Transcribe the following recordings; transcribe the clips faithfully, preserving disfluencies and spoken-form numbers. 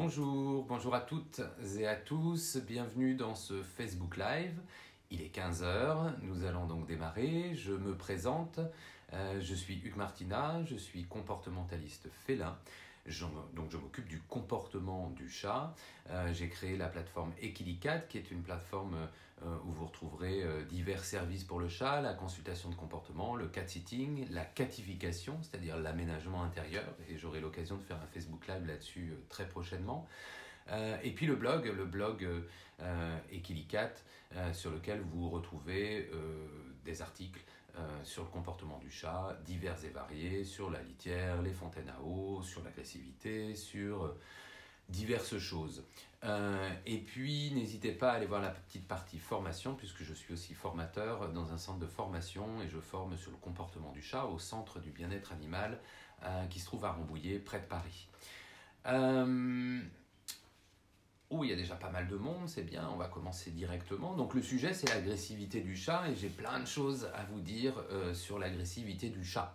Bonjour, bonjour à toutes et à tous, bienvenue dans ce Facebook Live. Il est quinze heures, nous allons donc démarrer. Je me présente, euh, je suis Hugues Martinat, je suis comportementaliste félin. Je, donc je m'occupe du comportement du chat. Euh, j'ai créé la plateforme EquiliCat, qui est une plateforme euh, où vous retrouverez euh, divers services pour le chat, la consultation de comportement, le cat-sitting, la catification, c'est-à-dire l'aménagement intérieur, et j'aurai l'occasion de faire un Facebook Live là-dessus euh, très prochainement. Euh, et puis le blog, le blog euh, EquiliCat, euh, sur lequel vous retrouvez euh, des articles Euh, sur le comportement du chat, divers et variés, sur la litière, les fontaines à eau, sur l'agressivité, sur euh, diverses choses. Euh, et puis, n'hésitez pas à aller voir la petite partie formation, puisque je suis aussi formateur dans un centre de formation et je forme sur le comportement du chat au centre du bien-être animal euh, qui se trouve à Rambouillet, près de Paris. Euh... Où il y a déjà pas mal de monde, c'est bien, on va commencer directement. Donc le sujet, c'est l'agressivité du chat et j'ai plein de choses à vous dire euh, sur l'agressivité du chat.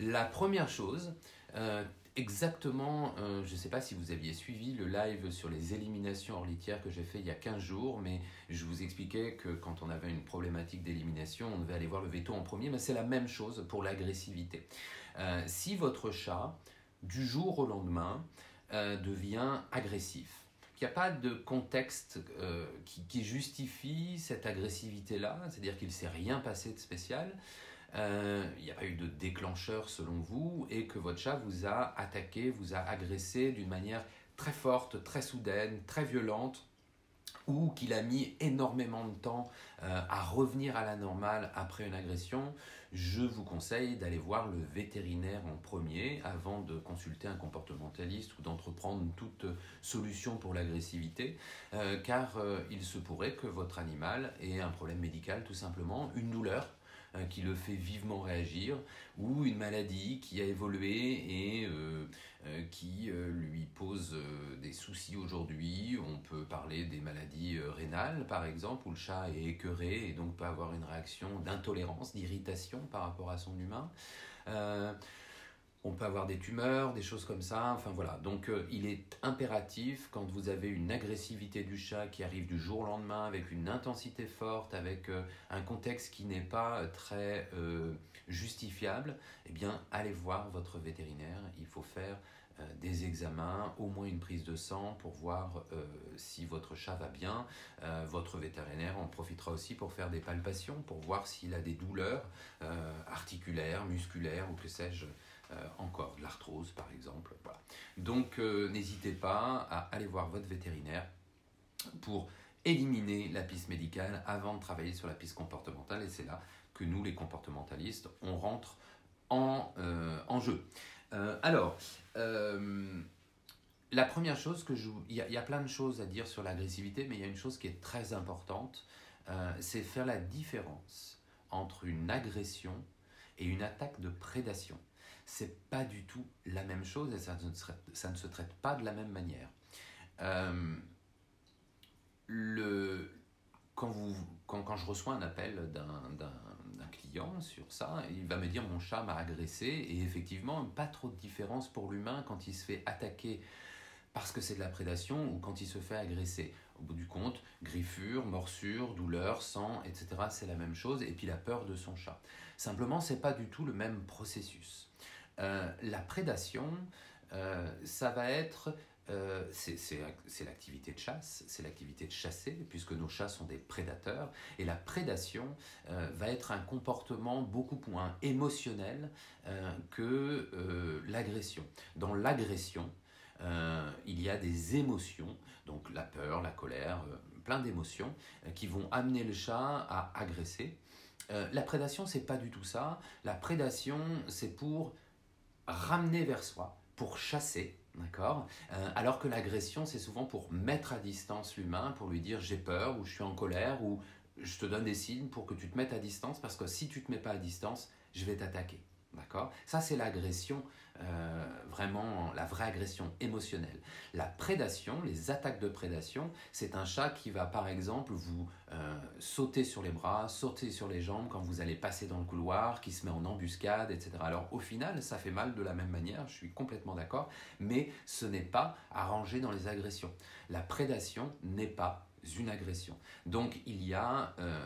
La première chose, euh, exactement, euh, je ne sais pas si vous aviez suivi le live sur les éliminations hors litière que j'ai fait il y a quinze jours, mais je vous expliquais que quand on avait une problématique d'élimination, on devait aller voir le veto en premier, mais c'est la même chose pour l'agressivité. Euh, si votre chat, du jour au lendemain, euh, devient agressif, qu'il n'y a pas de contexte euh, qui, qui justifie cette agressivité-là, c'est-à-dire qu'il ne s'est rien passé de spécial, euh, il n'y a pas eu de déclencheur selon vous, et que votre chat vous a attaqué, vous a agressé d'une manière très forte, très soudaine, très violente, ou qu'il a mis énormément de temps euh, à revenir à la normale après une agression, je vous conseille d'aller voir le vétérinaire en premier avant de consulter un comportementaliste ou d'entreprendre toute solution pour l'agressivité, euh, car euh, il se pourrait que votre animal ait un problème médical tout simplement, une douleur euh, qui le fait vivement réagir, ou une maladie qui a évolué et euh, euh, qui euh, lui pose euh, des soucis aujourd'hui. On peut parler des maladies euh, rénales, par exemple, où le chat est écœuré et donc peut avoir une réaction d'intolérance, d'irritation par rapport à son humain. Euh, on peut avoir des tumeurs, des choses comme ça. Enfin voilà, donc euh, il est impératif, quand vous avez une agressivité du chat qui arrive du jour au lendemain, avec une intensité forte, avec euh, un contexte qui n'est pas très euh, justifiable, eh bien allez voir votre vétérinaire. Il faut faire euh, des examens, au moins une prise de sang pour voir euh, si votre chat va bien. Euh, votre vétérinaire en profitera aussi pour faire des palpations, pour voir s'il a des douleurs euh, articulaires, musculaires ou que sais-je, Euh, encore de l'arthrose par exemple, voilà. Donc euh, n'hésitez pas à aller voir votre vétérinaire pour éliminer la piste médicale avant de travailler sur la piste comportementale, et c'est là que nous les comportementalistes on rentre en, euh, en jeu. Euh, alors euh, la première chose que je... il y, y a plein de choses à dire sur l'agressivité, mais il y a une chose qui est très importante, euh, c'est faire la différence entre une agression et une attaque de prédation. C'est pas du tout la même chose et ça ne se traite, ça ne se traite pas de la même manière. Euh, le, quand, vous, quand, quand je reçois un appel d'un, d'un, d'un client sur ça, il va me dire mon chat m'a agressé, et effectivement pas trop de différence pour l'humain quand il se fait attaquer parce que c'est de la prédation ou quand il se fait agresser. Au bout du compte, griffure, morsure, douleur, sang, et cetera, c'est la même chose, et puis la peur de son chat. Simplement, c'est pas du tout le même processus. Euh, la prédation, euh, ça va être, euh, c'est, c'est, c'est l'activité de chasse, c'est l'activité de chasser, puisque nos chats sont des prédateurs, et la prédation euh, va être un comportement beaucoup moins émotionnel euh, que euh, l'agression. Dans l'agression, Euh, il y a des émotions, donc la peur, la colère, euh, plein d'émotions euh, qui vont amener le chat à agresser. Euh, la prédation, c'est pas du tout ça. La prédation, c'est pour ramener vers soi, pour chasser, d'accord ? euh, alors que l'agression, c'est souvent pour mettre à distance l'humain, pour lui dire j'ai peur, ou je suis en colère, ou je te donne des signes pour que tu te mettes à distance, parce que si tu te mets pas à distance, je vais t'attaquer. D'accord ? Ça, c'est l'agression, euh, vraiment la vraie agression émotionnelle. La prédation, les attaques de prédation, c'est un chat qui va par exemple vous euh, sauter sur les bras, sauter sur les jambes quand vous allez passer dans le couloir, qui se met en embuscade, et cetera. Alors au final, ça fait mal de la même manière, je suis complètement d'accord, mais ce n'est pas à ranger dans les agressions. La prédation n'est pas une agression. Donc il y a... Euh,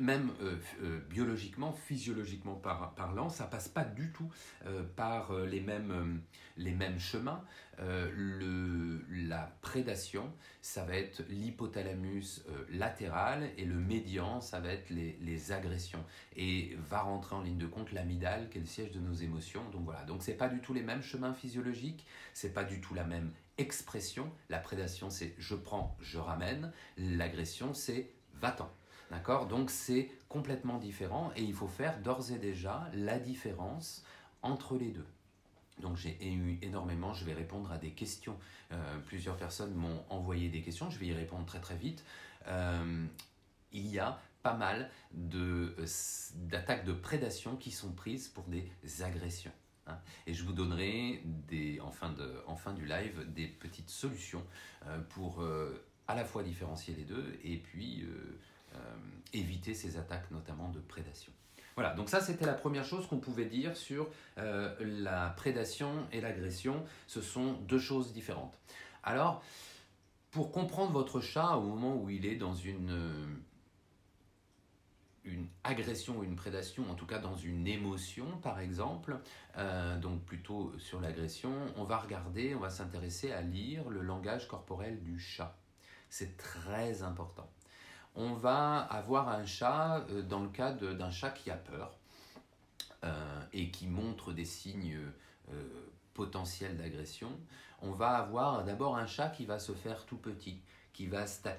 Même euh, euh, biologiquement, physiologiquement par, parlant, ça ne passe pas du tout euh, par euh, les, mêmes, euh, les mêmes chemins. Euh, le, la prédation, ça va être l'hypothalamus euh, latéral et le médian, ça va être les, les agressions. Et va rentrer en ligne de compte l'amygdale qui est le siège de nos émotions. Donc voilà, donc ce n'est pas du tout les mêmes chemins physiologiques, ce n'est pas du tout la même expression. La prédation, c'est je prends, je ramène. L'agression, c'est va-t'en. D'accord ? Donc c'est complètement différent et il faut faire d'ores et déjà la différence entre les deux. Donc j'ai eu énormément, je vais répondre à des questions. Euh, plusieurs personnes m'ont envoyé des questions, je vais y répondre très très vite. Euh, il y a pas mal de, d'attaques de prédation qui sont prises pour des agressions. Hein. Et je vous donnerai des, en, fin de, en fin du live des petites solutions euh, pour euh, à la fois différencier les deux et puis... Euh, Euh, éviter ces attaques notamment de prédation. Voilà, donc ça c'était la première chose qu'on pouvait dire sur euh, la prédation et l'agression. Ce sont deux choses différentes. Alors, pour comprendre votre chat au moment où il est dans une, euh, une agression ou une prédation, en tout cas dans une émotion par exemple, euh, donc plutôt sur l'agression, on va regarder, on va s'intéresser à lire le langage corporel du chat. C'est très important. On va avoir un chat, euh, dans le cas d'un chat qui a peur euh, et qui montre des signes euh, potentiels d'agression, on va avoir d'abord un chat qui va se faire tout petit, qui va se ta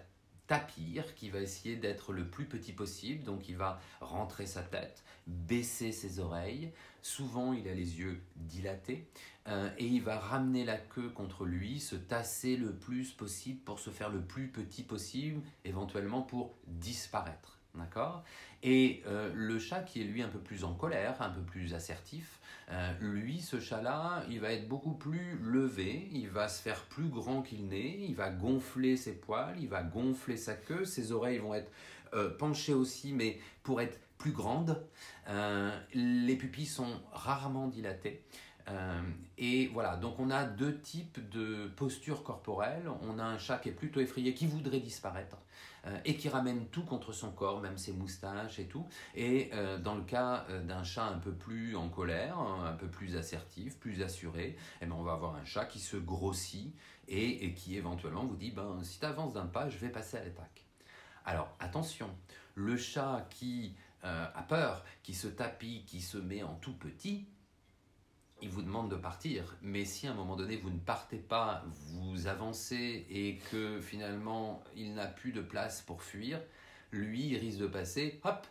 tapir, qui va essayer d'être le plus petit possible, donc il va rentrer sa tête, baisser ses oreilles, souvent il a les yeux dilatés, euh, et il va ramener la queue contre lui, se tasser le plus possible pour se faire le plus petit possible, éventuellement pour disparaître. D'accord ? Et euh, le chat qui est lui un peu plus en colère, un peu plus assertif, euh, lui, ce chat-là, il va être beaucoup plus levé, il va se faire plus grand qu'il n'est, il va gonfler ses poils, il va gonfler sa queue, ses oreilles vont être euh, penchées aussi, mais pour être plus grandes. Euh, les pupilles sont rarement dilatées. Euh, et voilà, donc on a deux types de postures corporelles. On a un chat qui est plutôt effrayé, qui voudrait disparaître euh, et qui ramène tout contre son corps, même ses moustaches et tout. Et euh, dans le cas d'un chat un peu plus en colère, un peu plus assertif, plus assuré, eh bien on va avoir un chat qui se grossit et, et qui éventuellement vous dit ben, « si tu avances d'un pas, je vais passer à l'attaque ». Alors attention, le chat qui euh, a peur, qui se tapit, qui se met en tout petit, il vous demande de partir, mais si à un moment donné vous ne partez pas, vous avancez et que finalement il n'a plus de place pour fuir, lui il risque de passer hop,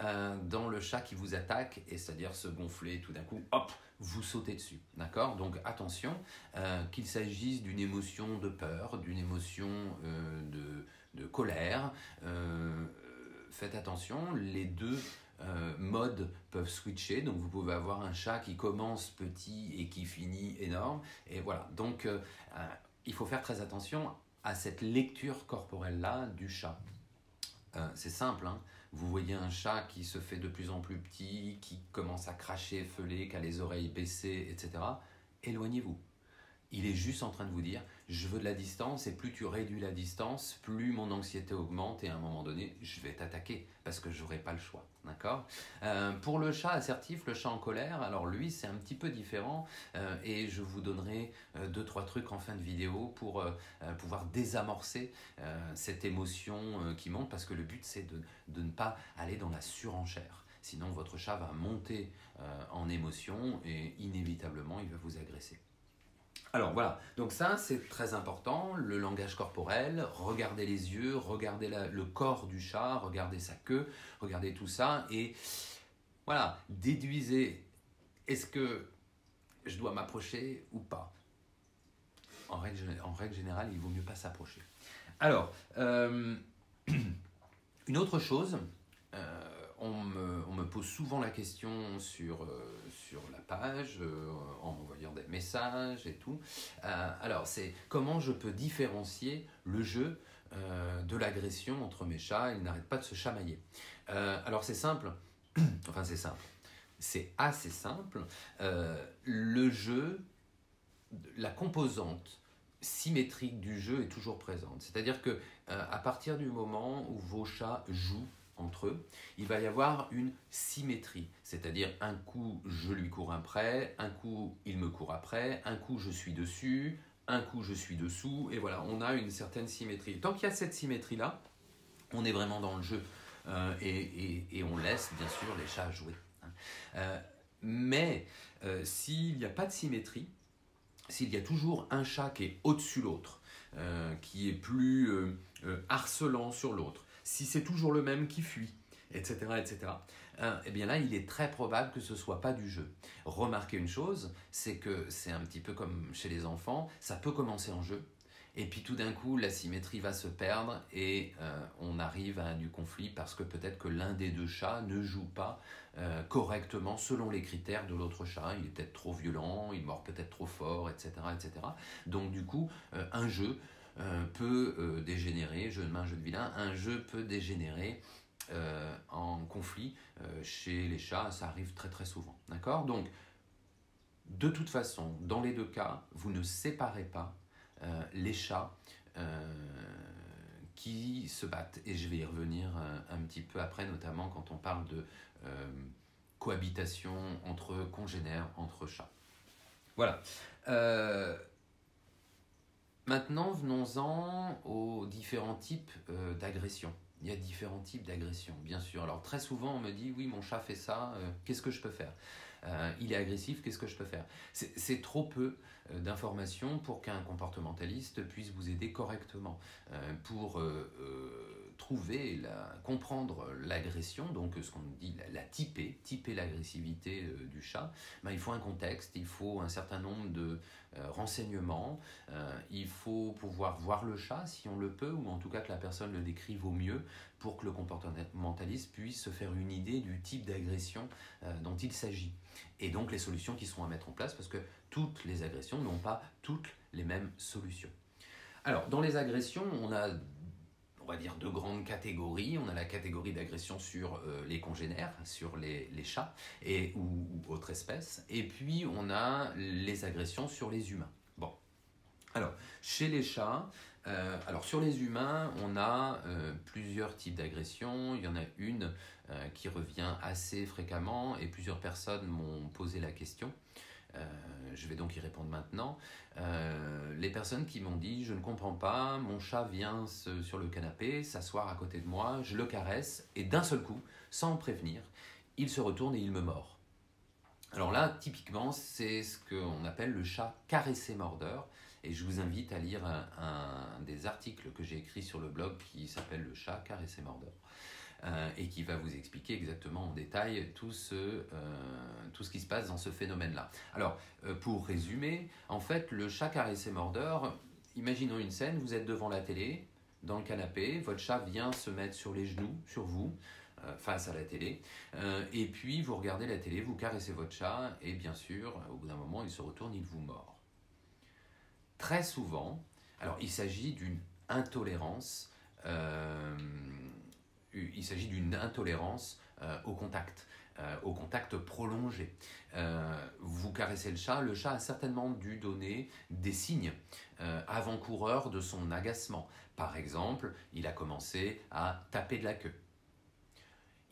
euh, dans le chat qui vous attaque, et c'est-à-dire se gonfler tout d'un coup, hop, vous sautez dessus. D'accord ? Donc attention, euh, qu'il s'agisse d'une émotion de peur, d'une émotion euh, de, de colère, euh, faites attention, les deux... Euh, modes peuvent switcher, donc vous pouvez avoir un chat qui commence petit et qui finit énorme, et voilà, donc euh, euh, il faut faire très attention à cette lecture corporelle là du chat. Euh, c'est simple, hein. Vous voyez un chat qui se fait de plus en plus petit, qui commence à cracher, feuler, qui a les oreilles baissées, etc. Éloignez-vous. Il est juste en train de vous dire je veux de la distance, et plus tu réduis la distance, plus mon anxiété augmente, et à un moment donné je vais t'attaquer parce que je n'aurai pas le choix. D'accord ? Euh, pour le chat assertif, le chat en colère, alors lui c'est un petit peu différent, euh, et je vous donnerai euh, deux trois trucs en fin de vidéo pour euh, pouvoir désamorcer euh, cette émotion euh, qui monte, parce que le but c'est de, de ne pas aller dans la surenchère. Sinon votre chat va monter euh, en émotion et inévitablement il va vous agresser. Alors voilà, donc ça c'est très important, le langage corporel, regardez les yeux, regardez la, le corps du chat, regardez sa queue, regardez tout ça, et voilà, déduisez, est-ce que je dois m'approcher ou pas ? En règle, en règle générale, il vaut mieux pas s'approcher. Alors, euh, une autre chose, euh, on me, on me pose souvent la question sur, euh, sur la page, euh, en m'envoyant des messages et tout. Euh, alors, c'est comment je peux différencier le jeu euh, de l'agression entre mes chats, ils n'arrêtent pas de se chamailler. Euh, alors, c'est simple, enfin c'est simple, c'est assez simple. Euh, le jeu, la composante symétrique du jeu est toujours présente. C'est-à-dire que euh, à partir du moment où vos chats jouent entre eux, il va y avoir une symétrie, c'est-à-dire un coup je lui cours après, un coup il me court après, un coup je suis dessus, un coup je suis dessous, et voilà, on a une certaine symétrie. Tant qu'il y a cette symétrie-là, on est vraiment dans le jeu euh, et, et, et on laisse bien sûr les chats jouer. Euh, mais euh, s'il n'y a pas de symétrie, s'il y a toujours un chat qui est au-dessus l'autre, euh, qui est plus euh, euh, harcelant sur l'autre, si c'est toujours le même qui fuit, et cetera, et cetera, euh, et bien là, il est très probable que ce ne soit pas du jeu. Remarquez une chose, c'est que c'est un petit peu comme chez les enfants, ça peut commencer en jeu, et puis tout d'un coup, la symétrie va se perdre et euh, on arrive à du conflit parce que peut-être que l'un des deux chats ne joue pas euh, correctement selon les critères de l'autre chat. Il est peut-être trop violent, il mord peut-être trop fort, et cetera, et cetera. Donc du coup, euh, un jeu... Euh, peut euh, dégénérer, jeu de main, jeu de vilain, un jeu peut dégénérer euh, en conflit euh, chez les chats, ça arrive très très souvent, d'accord? Donc, de toute façon, dans les deux cas, vous ne séparez pas euh, les chats euh, qui se battent, et je vais y revenir euh, un petit peu après, notamment quand on parle de euh, cohabitation entre congénères, entre chats. Voilà. Euh, Maintenant, venons-en aux différents types euh, d'agressions. Il y a différents types d'agressions, bien sûr. Alors, très souvent, on me dit « Oui, mon chat fait ça, euh, qu'est-ce que je peux faire euh, Il est agressif, qu'est-ce que je peux faire ?» C'est trop peu euh, d'informations pour qu'un comportementaliste puisse vous aider correctement. Euh, pour euh, euh, trouver, la, comprendre l'agression, donc ce qu'on dit, la, la typer, typer l'agressivité euh, du chat, ben, il faut un contexte, il faut un certain nombre de euh, renseignements, euh, il faut pouvoir voir le chat si on le peut, ou en tout cas que la personne le décrive au mieux, pour que le comportementaliste puisse se faire une idée du type d'agression euh, dont il s'agit. Et donc les solutions qui seront à mettre en place, parce que toutes les agressions n'ont pas toutes les mêmes solutions. Alors, dans les agressions, on a, on va dire, deux grandes catégories. On a la catégorie d'agression sur euh, les congénères, sur les, les chats et, ou, ou autres espèces. Et puis, on a les agressions sur les humains. Bon. Alors, chez les chats... Euh, alors sur les humains, on a euh, plusieurs types d'agressions, il y en a une euh, qui revient assez fréquemment et plusieurs personnes m'ont posé la question, euh, je vais donc y répondre maintenant. Euh, les personnes qui m'ont dit « je ne comprends pas, mon chat vient se, sur le canapé, s'asseoir à côté de moi, je le caresse et d'un seul coup, sans prévenir, il se retourne et il me mord ». Alors là, typiquement, c'est ce qu'on appelle le chat caressé-mordeur. Et je vous invite à lire un, un des articles que j'ai écrit sur le blog qui s'appelle « Le chat caressé-mordeur » euh, et qui va vous expliquer exactement en détail tout ce, euh, tout ce qui se passe dans ce phénomène-là. Alors, euh, pour résumer, en fait, le chat caressé-mordeur, imaginons une scène, vous êtes devant la télé, dans le canapé, votre chat vient se mettre sur les genoux, sur vous, face à la télé, euh, et puis vous regardez la télé, vous caressez votre chat, et bien sûr, au bout d'un moment, il se retourne, il vous mord. Très souvent, alors il s'agit d'une intolérance, euh, il s'agit d'une intolérance euh, au contact, euh, au contact prolongé. Euh, vous caressez le chat, le chat a certainement dû donner des signes euh, avant-coureurs de son agacement. Par exemple, il a commencé à taper de la queue.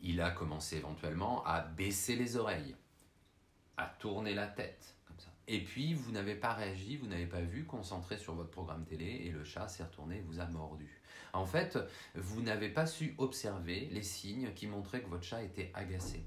Il a commencé éventuellement à baisser les oreilles, à tourner la tête, comme ça. Et puis, vous n'avez pas réagi, vous n'avez pas vu, concentré sur votre programme télé, et le chat s'est retourné et vous a mordu. En fait, vous n'avez pas su observer les signes qui montraient que votre chat était agacé.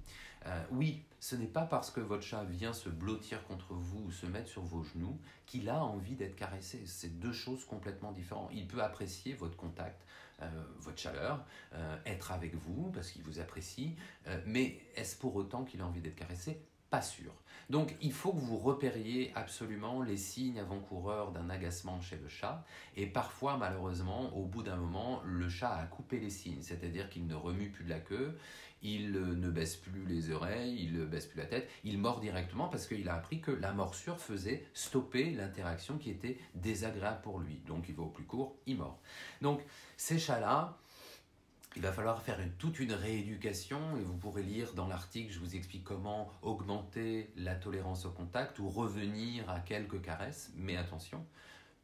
Euh, oui, ce n'est pas parce que votre chat vient se blottir contre vous ou se mettre sur vos genoux qu'il a envie d'être caressé. C'est deux choses complètement différentes. Il peut apprécier votre contact, Euh, votre chaleur, euh, être avec vous parce qu'il vous apprécie, euh, mais est-ce pour autant qu'il a envie d'être caressé? pas sûr. Donc il faut que vous repériez absolument les signes avant-coureurs d'un agacement chez le chat, et parfois malheureusement au bout d'un moment le chat a coupé les signes, c'est-à-dire qu'il ne remue plus de la queue, il ne baisse plus les oreilles, il ne baisse plus la tête, il mord directement parce qu'il a appris que la morsure faisait stopper l'interaction qui était désagréable pour lui, donc il va au plus court, il mord. Donc ces chats-là, il va falloir faire une, toute une rééducation, et vous pourrez lire dans l'article, je vous explique comment augmenter la tolérance au contact ou revenir à quelques caresses. Mais attention,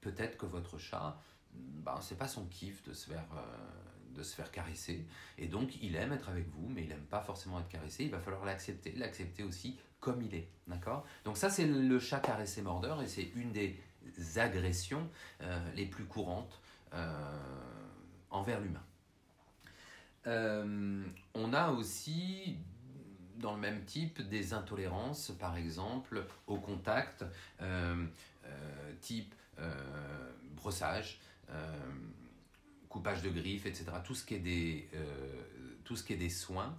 peut-être que votre chat, ben, c'est pas son kiff de se faire, euh, de se faire caresser, et donc il aime être avec vous, mais il n'aime pas forcément être caressé. Il va falloir l'accepter, l'accepter aussi comme il est, d'accord? Donc ça c'est le chat caressé-mordeur, et c'est une des agressions euh, les plus courantes euh, envers l'humain. Euh, on a aussi, dans le même type, des intolérances, par exemple, au contact, euh, euh, type euh, brossage, euh, coupage de griffes, et cetera. Tout ce qui est des, euh, tout ce qui est des soins.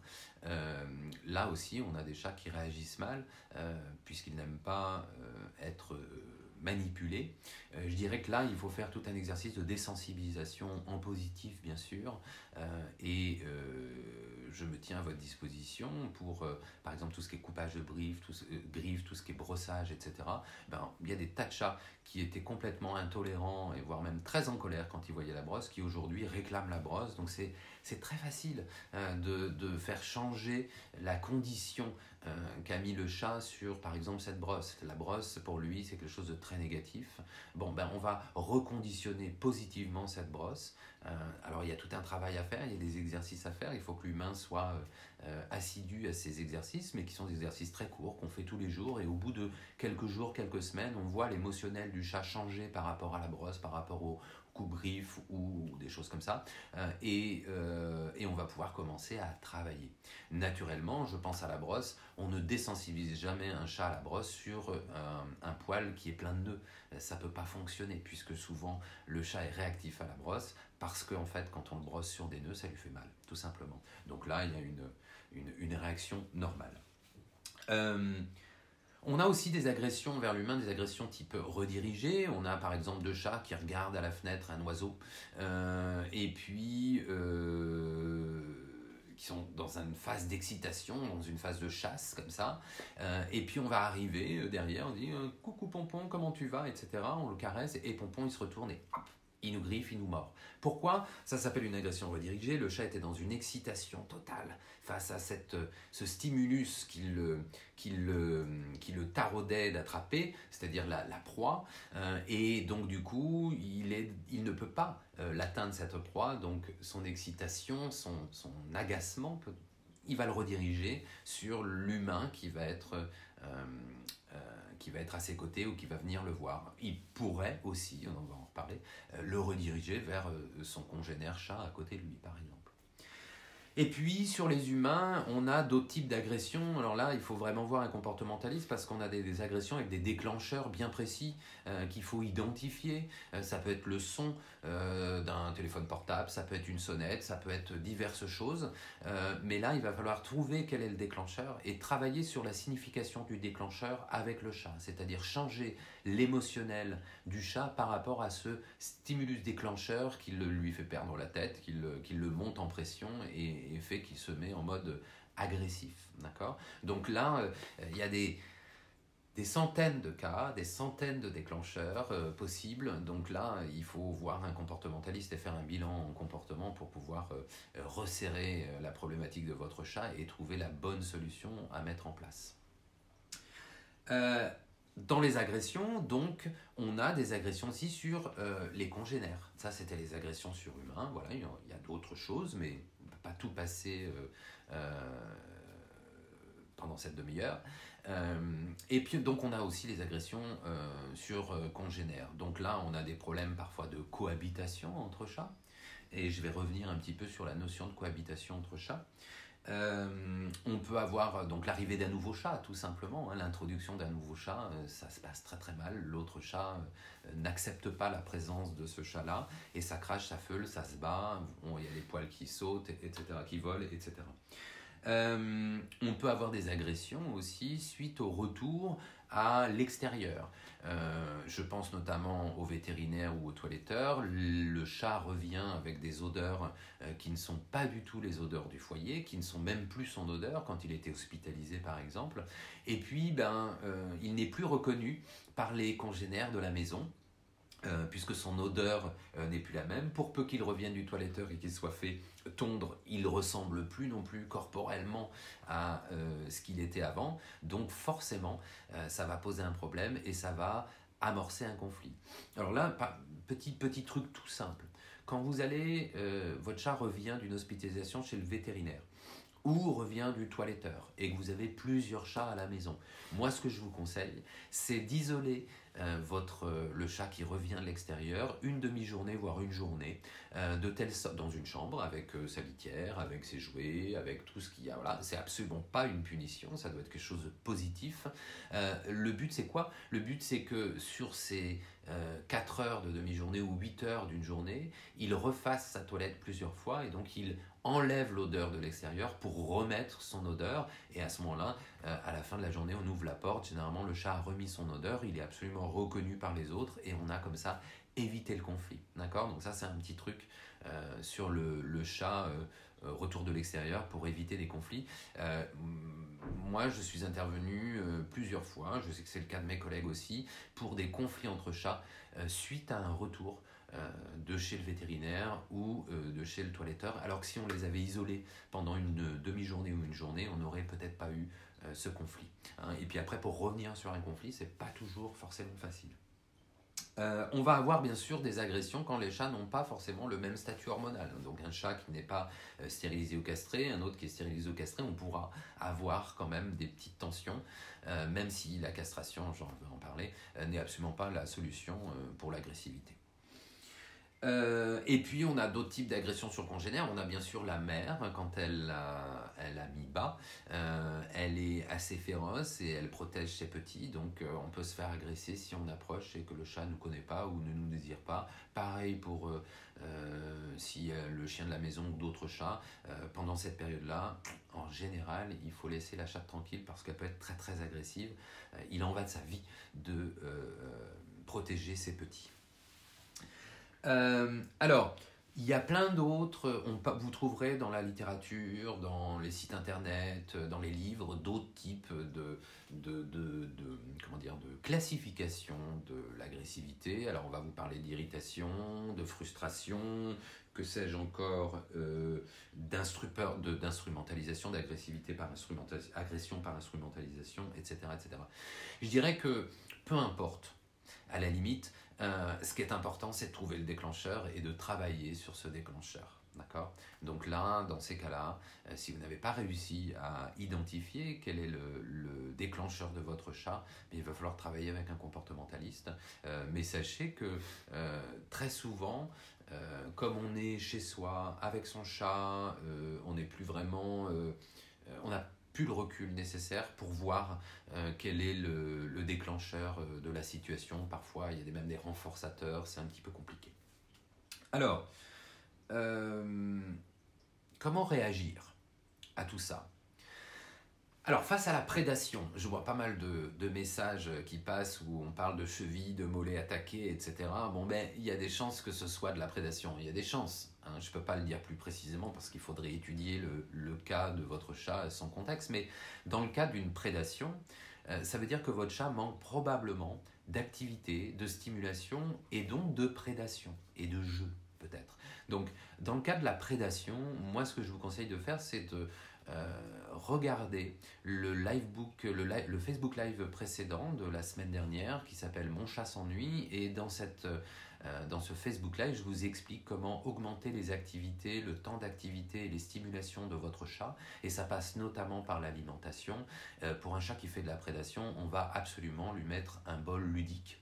Euh, là aussi, on a des chats qui réagissent mal, euh, puisqu'ils n'aiment pas euh, être... Euh, manipuler. Euh, je dirais que là, il faut faire tout un exercice de désensibilisation en positif, bien sûr, euh, et euh, je me tiens à votre disposition pour, euh, par exemple, tout ce qui est coupage de griffes, tout, euh, griffes, tout ce qui est brossage, et cetera. Ben, il y a des tas de chats qui étaient complètement intolérants, et voire même très en colère quand ils voyaient la brosse, qui aujourd'hui réclament la brosse. Donc c'est c'est très facile hein, de, de faire changer la condition euh, qu'a mis le chat sur, par exemple, cette brosse. La brosse, pour lui, c'est quelque chose de très négatif. Bon, ben, on va reconditionner positivement cette brosse. Euh, alors, il y a tout un travail à faire, il y a des exercices à faire. Il faut que l'humain soit euh, assidu à ces exercices, mais qui sont des exercices très courts, qu'on fait tous les jours. Et au bout de quelques jours, quelques semaines, on voit l'émotionnel du chat changer par rapport à la brosse, par rapport au coupe-griffes ou des choses comme ça, euh, et, euh, et on va pouvoir commencer à travailler. Naturellement, je pense à la brosse, on ne désensibilise jamais un chat à la brosse sur euh, un poil qui est plein de nœuds. Ça ne peut pas fonctionner, puisque souvent le chat est réactif à la brosse, parce qu'en fait, quand on le brosse sur des nœuds, ça lui fait mal, tout simplement. Donc là, il y a une, une, une réaction normale. Euh, On a aussi des agressions vers l'humain, des agressions type redirigées. On a par exemple deux chats qui regardent à la fenêtre un oiseau euh, et puis euh, qui sont dans une phase d'excitation, dans une phase de chasse comme ça. Euh, et puis on va arriver derrière, on dit « Coucou Pompon, comment tu vas ?» et cetera. On le caresse et Pompon il se retourne et hop, il nous griffe, il nous mord. Pourquoi? Ça s'appelle une agression redirigée. Le chat était dans une excitation totale face à cette, ce stimulus qui le, qui le, qui le taraudait d'attraper, c'est-à-dire la, la proie. Euh, et donc du coup, il, est, il ne peut pas euh, l'atteindre cette proie. Donc son excitation, son, son agacement, peut, il va le rediriger sur l'humain qui va être... Euh, Euh, qui va être à ses côtés ou qui va venir le voir. Il pourrait aussi, on va en reparler, euh, le rediriger vers euh, son congénère chat à côté de lui, par exemple. Et puis, sur les humains, on a d'autres types d'agressions. Alors là, il faut vraiment voir un comportementaliste parce qu'on a des, des agressions avec des déclencheurs bien précis euh, qu'il faut identifier. Euh, ça peut être le son euh, d'un téléphone portable, ça peut être une sonnette, ça peut être diverses choses. Euh, mais là, il va falloir trouver quel est le déclencheur et travailler sur la signification du déclencheur avec le chat. C'est-à-dire changer l'émotionnel du chat par rapport à ce stimulus déclencheur qui le, lui fait perdre la tête, qui le, qui le monte en pression et et fait qu'il se met en mode agressif, d'accord? Donc là, il euh, y a des, des centaines de cas, des centaines de déclencheurs euh, possibles. Donc là, il faut voir un comportementaliste et faire un bilan en comportement pour pouvoir euh, resserrer la problématique de votre chat et trouver la bonne solution à mettre en place. Euh, Dans les agressions, donc, on a des agressions aussi sur euh, les congénères. Ça, c'était les agressions sur humains. Voilà, il y a d'autres choses, mais on ne peut pas tout passer euh, euh, pendant cette demi-heure. Euh, et puis, donc, on a aussi les agressions euh, sur euh, congénères. Donc là, on a des problèmes parfois de cohabitation entre chats. Et je vais revenir un petit peu sur la notion de cohabitation entre chats. Euh, on peut avoir donc l'arrivée d'un nouveau chat, tout simplement, hein, l'introduction d'un nouveau chat, euh, ça se passe très très mal, l'autre chat euh, n'accepte pas la présence de ce chat-là, et ça crache, ça feule, ça se bat, il y a les poils qui sautent, et cetera, qui volent, et cetera. Euh, on peut avoir des agressions aussi suite au retour à l'extérieur. Euh, je pense notamment aux vétérinaires ou aux toiletteurs. Le chat revient avec des odeurs euh, qui ne sont pas du tout les odeurs du foyer, qui ne sont même plus son odeur quand il était hospitalisé par exemple. Et puis ben, euh, il n'est plus reconnu par les congénères de la maison. Euh, puisque son odeur euh, n'est plus la même. Pour peu qu'il revienne du toiletteur et qu'il soit fait tondre, il ne ressemble plus non plus corporellement à euh, ce qu'il était avant. Donc forcément, euh, ça va poser un problème et ça va amorcer un conflit. Alors là, pas, petit, petit truc tout simple. Quand vous allez, euh, votre chat revient d'une hospitalisation chez le vétérinaire ou revient du toiletteur et que vous avez plusieurs chats à la maison, moi ce que je vous conseille, c'est d'isoler euh, votre, euh, le chat qui revient de l'extérieur une demi-journée, voire une journée, euh, de telle sorte, dans une chambre, avec euh, sa litière, avec ses jouets, avec tout ce qu'il y a. Voilà. C'est absolument pas une punition, ça doit être quelque chose de positif. Euh, le but c'est quoi? Le but c'est que sur ces euh, quatre heures de demi-journée ou huit heures d'une journée, il refasse sa toilette plusieurs fois et donc il enlève l'odeur de l'extérieur pour remettre son odeur. Et à ce moment-là, euh, à la fin de la journée, on ouvre la porte. Généralement, le chat a remis son odeur. Il est absolument reconnu par les autres et on a comme ça évité le conflit. D'accord? Donc ça, c'est un petit truc euh, sur le, le chat euh, retour de l'extérieur pour éviter les conflits. Euh, moi, je suis intervenu euh, plusieurs fois. Je sais que c'est le cas de mes collègues aussi pour des conflits entre chats euh, suite à un retour de chez le vétérinaire ou de chez le toiletteur, alors que si on les avait isolés pendant une demi-journée ou une journée, on n'aurait peut-être pas eu ce conflit. Et puis après, pour revenir sur un conflit, c'est pas toujours forcément facile. Euh, on va avoir bien sûr des agressions quand les chats n'ont pas forcément le même statut hormonal. Donc un chat qui n'est pas euh, stérilisé ou castré, un autre qui est stérilisé ou castré, on pourra avoir quand même des petites tensions, euh, même si la castration, j'en veux en parler, euh, n'est absolument pas la solution euh, pour l'agressivité. Euh, et puis on a d'autres types d'agressions sur congénères. On a bien sûr la mère quand elle a, elle a mis bas, euh, elle est assez féroce et elle protège ses petits, donc euh, on peut se faire agresser si on approche et que le chat ne nous connaît pas ou ne nous désire pas. Pareil pour euh, euh, si euh, le chien de la maison ou d'autres chats, euh, pendant cette période-là, en général, il faut laisser la chatte tranquille parce qu'elle peut être très très agressive. Euh, il en va de sa vie de euh, protéger ses petits. Euh, alors, il y a plein d'autres, vous trouverez dans la littérature, dans les sites internet, dans les livres, d'autres types de, de, de, de, comment dire, de classification de l'agressivité. Alors, on va vous parler d'irritation, de frustration, que sais-je encore, euh, d'instrumentalisation, d'agressivité par instrumentalisation, agression par instrumentalisation, et cetera, et cetera. Je dirais que, peu importe, à la limite, Euh, ce qui est important, c'est de trouver le déclencheur et de travailler sur ce déclencheur. D'accord ? Donc là, dans ces cas-là, euh, si vous n'avez pas réussi à identifier quel est le, le déclencheur de votre chat, il va falloir travailler avec un comportementaliste. Euh, mais sachez que euh, très souvent, euh, comme on est chez soi, avec son chat, euh, on n'est plus vraiment... Euh, on a plus le recul nécessaire pour voir euh, quel est le, le déclencheur euh, de la situation. Parfois, il y a même des renforçateurs, c'est un petit peu compliqué. Alors, euh, comment réagir à tout ça? Alors, face à la prédation, je vois pas mal de, de messages qui passent où on parle de cheville, de mollet attaqué, et cetera. Bon, ben, il y a des chances que ce soit de la prédation, il y a des chances. Hein, je ne peux pas le dire plus précisément parce qu'il faudrait étudier le, le cas de votre chat sans contexte, mais dans le cas d'une prédation, euh, ça veut dire que votre chat manque probablement d'activité, de stimulation et donc de prédation et de jeu peut-être. Donc dans le cas de la prédation, moi ce que je vous conseille de faire, c'est de euh, regarder le, live book, le, live, le Facebook Live précédent de la semaine dernière qui s'appelle « Mon chat s'ennuie » et dans cette... Euh, Dans ce Facebook Live, je vous explique comment augmenter les activités, le temps d'activité et les stimulations de votre chat. Et ça passe notamment par l'alimentation. Euh, pour un chat qui fait de la prédation, on va absolument lui mettre un bol ludique,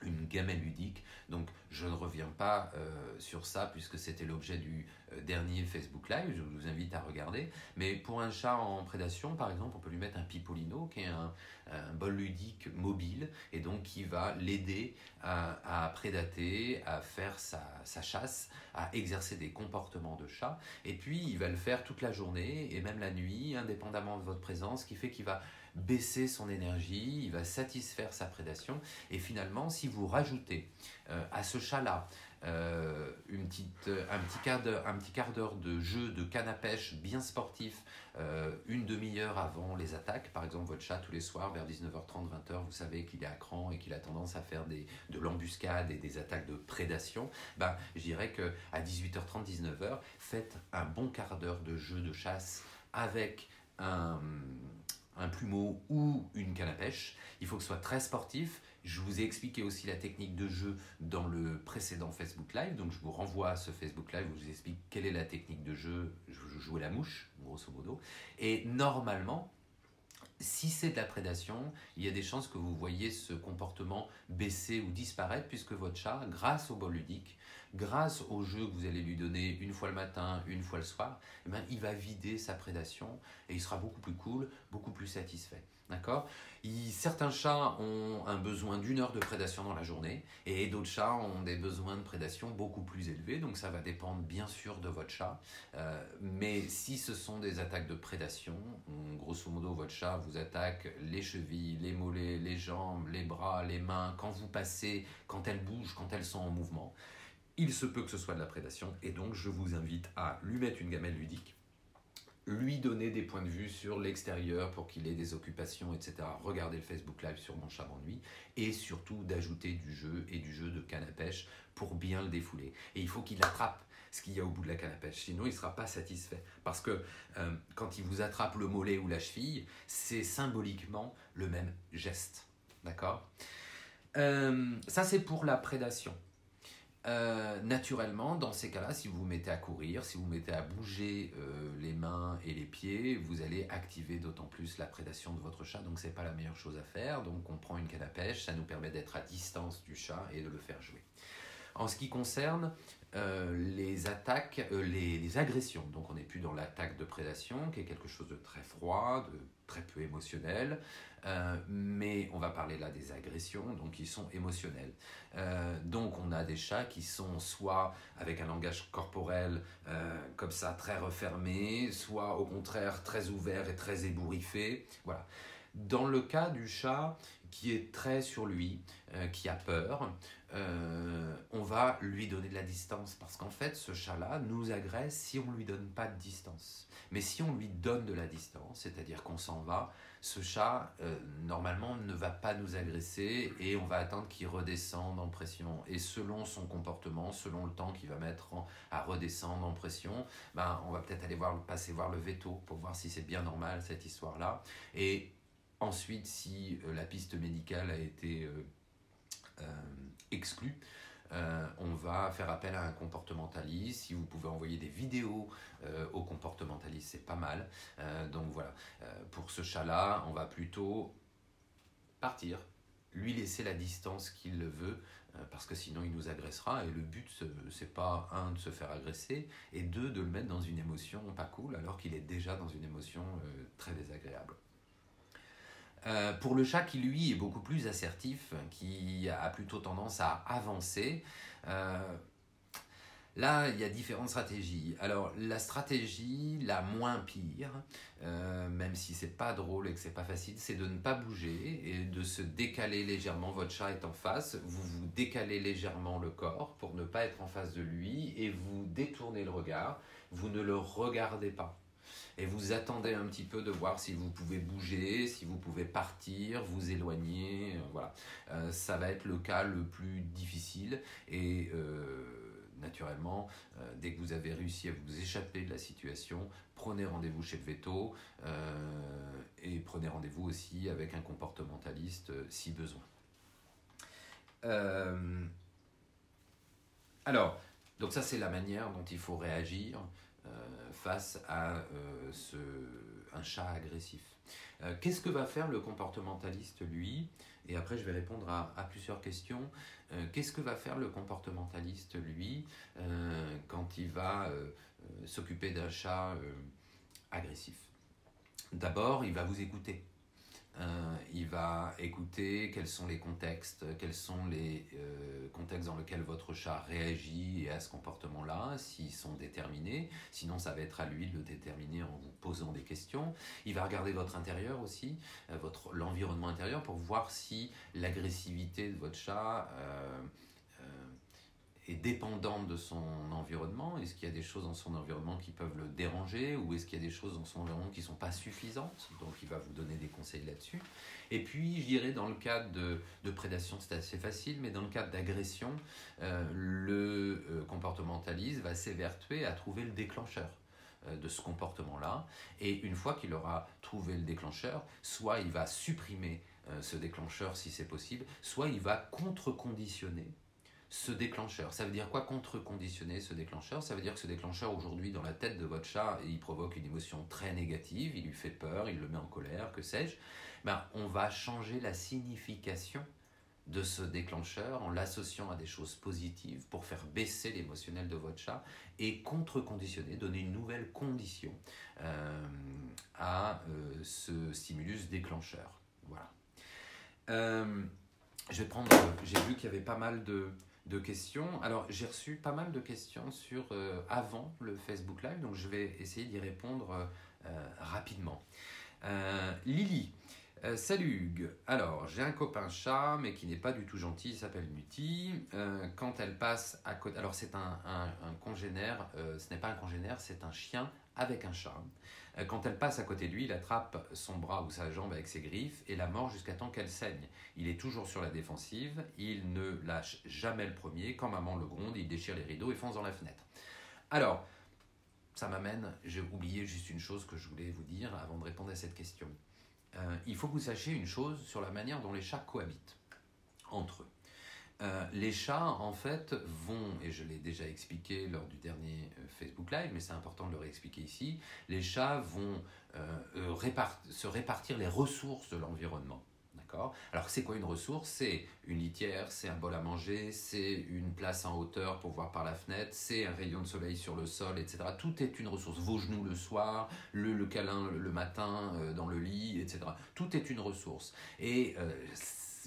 une gamelle ludique. Donc je ne reviens pas euh, sur ça puisque c'était l'objet du dernier Facebook Live, je vous invite à regarder. Mais pour un chat en prédation, par exemple, on peut lui mettre un Pipolino, qui est un, un bol ludique mobile, et donc qui va l'aider à, à prédater, à faire sa, sa chasse, à exercer des comportements de chat. Et puis, il va le faire toute la journée, et même la nuit, indépendamment de votre présence, ce qui fait qu'il va baisser son énergie, il va satisfaire sa prédation. Et finalement, si vous rajoutez euh, à ce chat-là euh, une petite, un petit quart d'heure, un petit quart d'heure de jeu de canne à pêche bien sportif, euh, une demi-heure avant les attaques, par exemple votre chat tous les soirs vers dix-neuf heures trente, vingt heures, vous savez qu'il est à cran et qu'il a tendance à faire des, de l'embuscade et des attaques de prédation, ben, je dirais qu'à dix-huit heures trente, dix-neuf heures, faites un bon quart d'heure de jeu de chasse avec un... un plumeau ou une canne à pêche. Il faut que ce soit très sportif. Je vous ai expliqué aussi la technique de jeu dans le précédent Facebook Live, donc je vous renvoie à ce Facebook Live où je vous explique quelle est la technique de jeu. Je jouais la mouche, grosso modo. Et normalement, si c'est de la prédation, il y a des chances que vous voyez ce comportement baisser ou disparaître, puisque votre chat, grâce au bol ludique, grâce au jeu que vous allez lui donner une fois le matin, une fois le soir, eh bien, il va vider sa prédation et il sera beaucoup plus cool, beaucoup plus satisfait. D'accord ? Certains chats ont un besoin d'une heure de prédation dans la journée et d'autres chats ont des besoins de prédation beaucoup plus élevés, donc ça va dépendre bien sûr de votre chat. Euh, mais si ce sont des attaques de prédation, grosso modo votre chat vous attaque les chevilles, les mollets, les jambes, les bras, les mains, quand vous passez, quand elles bougent, quand elles sont en mouvement, il se peut que ce soit de la prédation, et donc je vous invite à lui mettre une gamelle ludique, lui donner des points de vue sur l'extérieur pour qu'il ait des occupations, et cetera. Regardez le Facebook Live sur Mon Chat m'ennuie, et surtout d'ajouter du jeu et du jeu de canne à pêche pour bien le défouler. Et il faut qu'il attrape ce qu'il y a au bout de la canne à pêche, sinon il ne sera pas satisfait. Parce que euh, quand il vous attrape le mollet ou la cheville, c'est symboliquement le même geste. D'accord ? euh, Ça, c'est pour la prédation. Euh, naturellement, dans ces cas-là, si vous vous mettez à courir, si vous vous mettez à bouger euh, les mains et les pieds, vous allez activer d'autant plus la prédation de votre chat, donc c'est pas la meilleure chose à faire. Donc on prend une canne à pêche, ça nous permet d'être à distance du chat et de le faire jouer. En ce qui concerne euh, les attaques, euh, les, les agressions, donc on n'est plus dans l'attaque de prédation, qui est quelque chose de très froid, de très peu émotionnel, euh, mais on va parler là des agressions, donc qui sont émotionnelles. Euh, donc on a des chats qui sont soit avec un langage corporel euh, comme ça, très refermé, soit au contraire très ouvert et très ébouriffé, voilà. Dans le cas du chat qui est très sur lui, euh, qui a peur, euh, on va lui donner de la distance, parce qu'en fait ce chat-là nous agresse si on ne lui donne pas de distance. Mais si on lui donne de la distance, c'est-à-dire qu'on s'en va, ce chat euh, normalement ne va pas nous agresser et on va attendre qu'il redescende en pression. Et selon son comportement, selon le temps qu'il va mettre en, à redescendre en pression, ben, on va peut-être aller voir, passer voir le veto pour voir si c'est bien normal cette histoire-là. Et ensuite, si euh, la piste médicale a été euh, euh, exclue, euh, on va faire appel à un comportementaliste. Si vous pouvez envoyer des vidéos euh, au comportementaliste, c'est pas mal. Euh, donc voilà, euh, pour ce chat-là, on va plutôt partir, lui laisser la distance qu'il veut, euh, parce que sinon il nous agressera. Et le but, c'est pas, un, de se faire agresser, et deux, de le mettre dans une émotion pas cool, alors qu'il est déjà dans une émotion euh, très désagréable. Euh, pour le chat qui, lui, est beaucoup plus assertif, qui a plutôt tendance à avancer, euh, là, il y a différentes stratégies. Alors, la stratégie la moins pire, euh, même si c'est pas drôle et que c'est pas facile, c'est de ne pas bouger et de se décaler légèrement. Votre chat est en face, vous vous décalez légèrement le corps pour ne pas être en face de lui et vous détournez le regard, vous ne le regardez pas. Et vous attendez un petit peu de voir si vous pouvez bouger, si vous pouvez partir, vous éloigner, voilà. Euh, ça va être le cas le plus difficile et euh, naturellement, euh, dès que vous avez réussi à vous échapper de la situation, prenez rendez-vous chez le veto euh, et prenez rendez-vous aussi avec un comportementaliste euh, si besoin. Euh, alors, donc ça c'est la manière dont il faut réagir. euh, face à euh, ce, un chat agressif. Euh, Qu'est-ce que va faire le comportementaliste, lui? Et après, je vais répondre à, à plusieurs questions. Euh, Qu'est-ce que va faire le comportementaliste, lui, euh, quand il va euh, euh, s'occuper d'un chat euh, agressif? D'abord, il va vous écouter. Euh, il va écouter quels sont les contextes, quels sont les euh, contextes dans lesquels votre chat réagit et à ce comportement-là, s'ils sont déterminés. Sinon, ça va être à lui de le déterminer en vous posant des questions. Il va regarder votre intérieur aussi, euh, votre, l'environnement intérieur, pour voir si l'agressivité de votre chat euh, euh, est dépendante de son environnement. Est-ce qu'il y a des choses dans son environnement qui peuvent le déranger, ou est-ce qu'il y a des choses dans son environnement qui ne sont pas suffisantes? Donc il va vous donner des conseils là-dessus. Et puis je dirais, dans le cadre de, de prédation, c'est assez facile, mais dans le cadre d'agression, euh, le euh, comportementaliste va s'évertuer à trouver le déclencheur euh, de ce comportement-là. Et une fois qu'il aura trouvé le déclencheur, soit il va supprimer euh, ce déclencheur si c'est possible, soit il va contre-conditionner ce déclencheur. Ça veut dire quoi, contre-conditionner ce déclencheur? Ça veut dire que ce déclencheur, aujourd'hui, dans la tête de votre chat, il provoque une émotion très négative, il lui fait peur, il le met en colère, que sais-je. Ben, on va changer la signification de ce déclencheur en l'associant à des choses positives pour faire baisser l'émotionnel de votre chat et contre-conditionner, donner une nouvelle condition euh, à euh, ce stimulus déclencheur. Voilà. Euh, je vais prendre... J'ai vu qu'il y avait pas mal de... de questions. Alors, j'ai reçu pas mal de questions sur euh, avant le Facebook Live, donc je vais essayer d'y répondre euh, rapidement. Euh, Lily, euh, salut Hugues. Alors, j'ai un copain chat, mais qui n'est pas du tout gentil, il s'appelle Muti. Euh, quand elle passe à côté... Alors, c'est un, un, un congénère, euh, ce n'est pas un congénère, c'est un chien avec un chat. Euh, quand elle passe à côté de lui, il attrape son bras ou sa jambe avec ses griffes et la mord jusqu'à temps qu'elle saigne. Il est toujours sur la défensive, il ne lâche jamais le premier. Quand maman le gronde, il déchire les rideaux et fonce dans la fenêtre. Alors, ça m'amène, j'ai oublié juste une chose que je voulais vous dire avant de répondre à cette question. Euh, il faut que vous sachiez une chose sur la manière dont les chats cohabitent entre eux. Euh, les chats, en fait, vont, et je l'ai déjà expliqué lors du dernier euh, Facebook Live, mais c'est important de le réexpliquer ici, les chats vont euh, répart- se répartir les ressources de l'environnement. Alors, c'est quoi une ressource? C'est une litière, c'est un bol à manger, c'est une place en hauteur pour voir par la fenêtre, c'est un rayon de soleil sur le sol, et cetera. Tout est une ressource. Vos genoux le soir, le, le câlin le matin, euh, dans le lit, et cetera. Tout est une ressource. Et euh,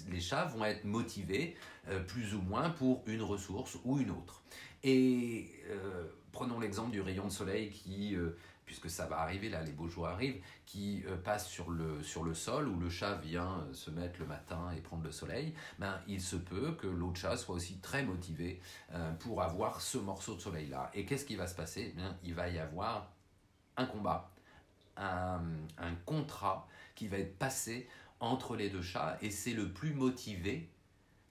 les chats vont être motivés, euh, plus ou moins, pour une ressource ou une autre. Et euh, prenons l'exemple du rayon de soleil qui... Euh, puisque ça va arriver, là, les beaux jours arrivent, qui euh, passent sur le, sur le sol, où le chat vient euh, se mettre le matin et prendre le soleil, ben, il se peut que l'autre chat soit aussi très motivé euh, pour avoir ce morceau de soleil-là. Et qu'est-ce qui va se passer? Ben, il va y avoir un combat, un, un contrat qui va être passé entre les deux chats, et c'est le plus motivé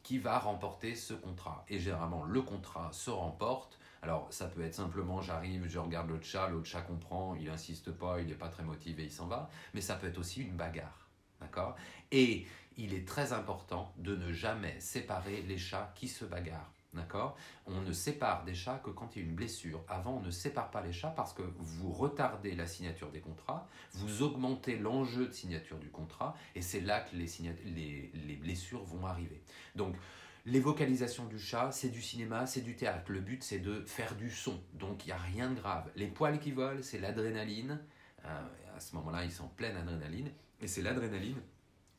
qui va remporter ce contrat. Et généralement, le contrat se remporte. Alors, ça peut être simplement, j'arrive, je regarde l'autre chat, l'autre chat comprend, il n'insiste pas, il n'est pas très motivé, il s'en va. Mais ça peut être aussi une bagarre, d'accord? Et il est très important de ne jamais séparer les chats qui se bagarrent, d'accord? On ne sépare des chats que quand il y a une blessure. Avant, on ne sépare pas les chats parce que vous retardez la signature des contrats, vous augmentez l'enjeu de signature du contrat, et c'est là que les, les, les blessures vont arriver. Donc, les vocalisations du chat, c'est du cinéma, c'est du théâtre. Le but, c'est de faire du son. Donc, il n'y a rien de grave. Les poils qui volent, c'est l'adrénaline. Euh, à ce moment-là, ils sont en pleine adrénaline. Et c'est l'adrénaline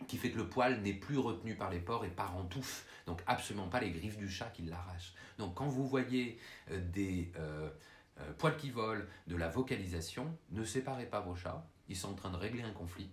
qui fait que le poil n'est plus retenu par les pores et part en touffe. Donc, absolument pas les griffes du chat qui l'arrachent. Donc, quand vous voyez des euh, euh, poils qui volent, de la vocalisation, ne séparez pas vos chats. Ils sont en train de régler un conflit.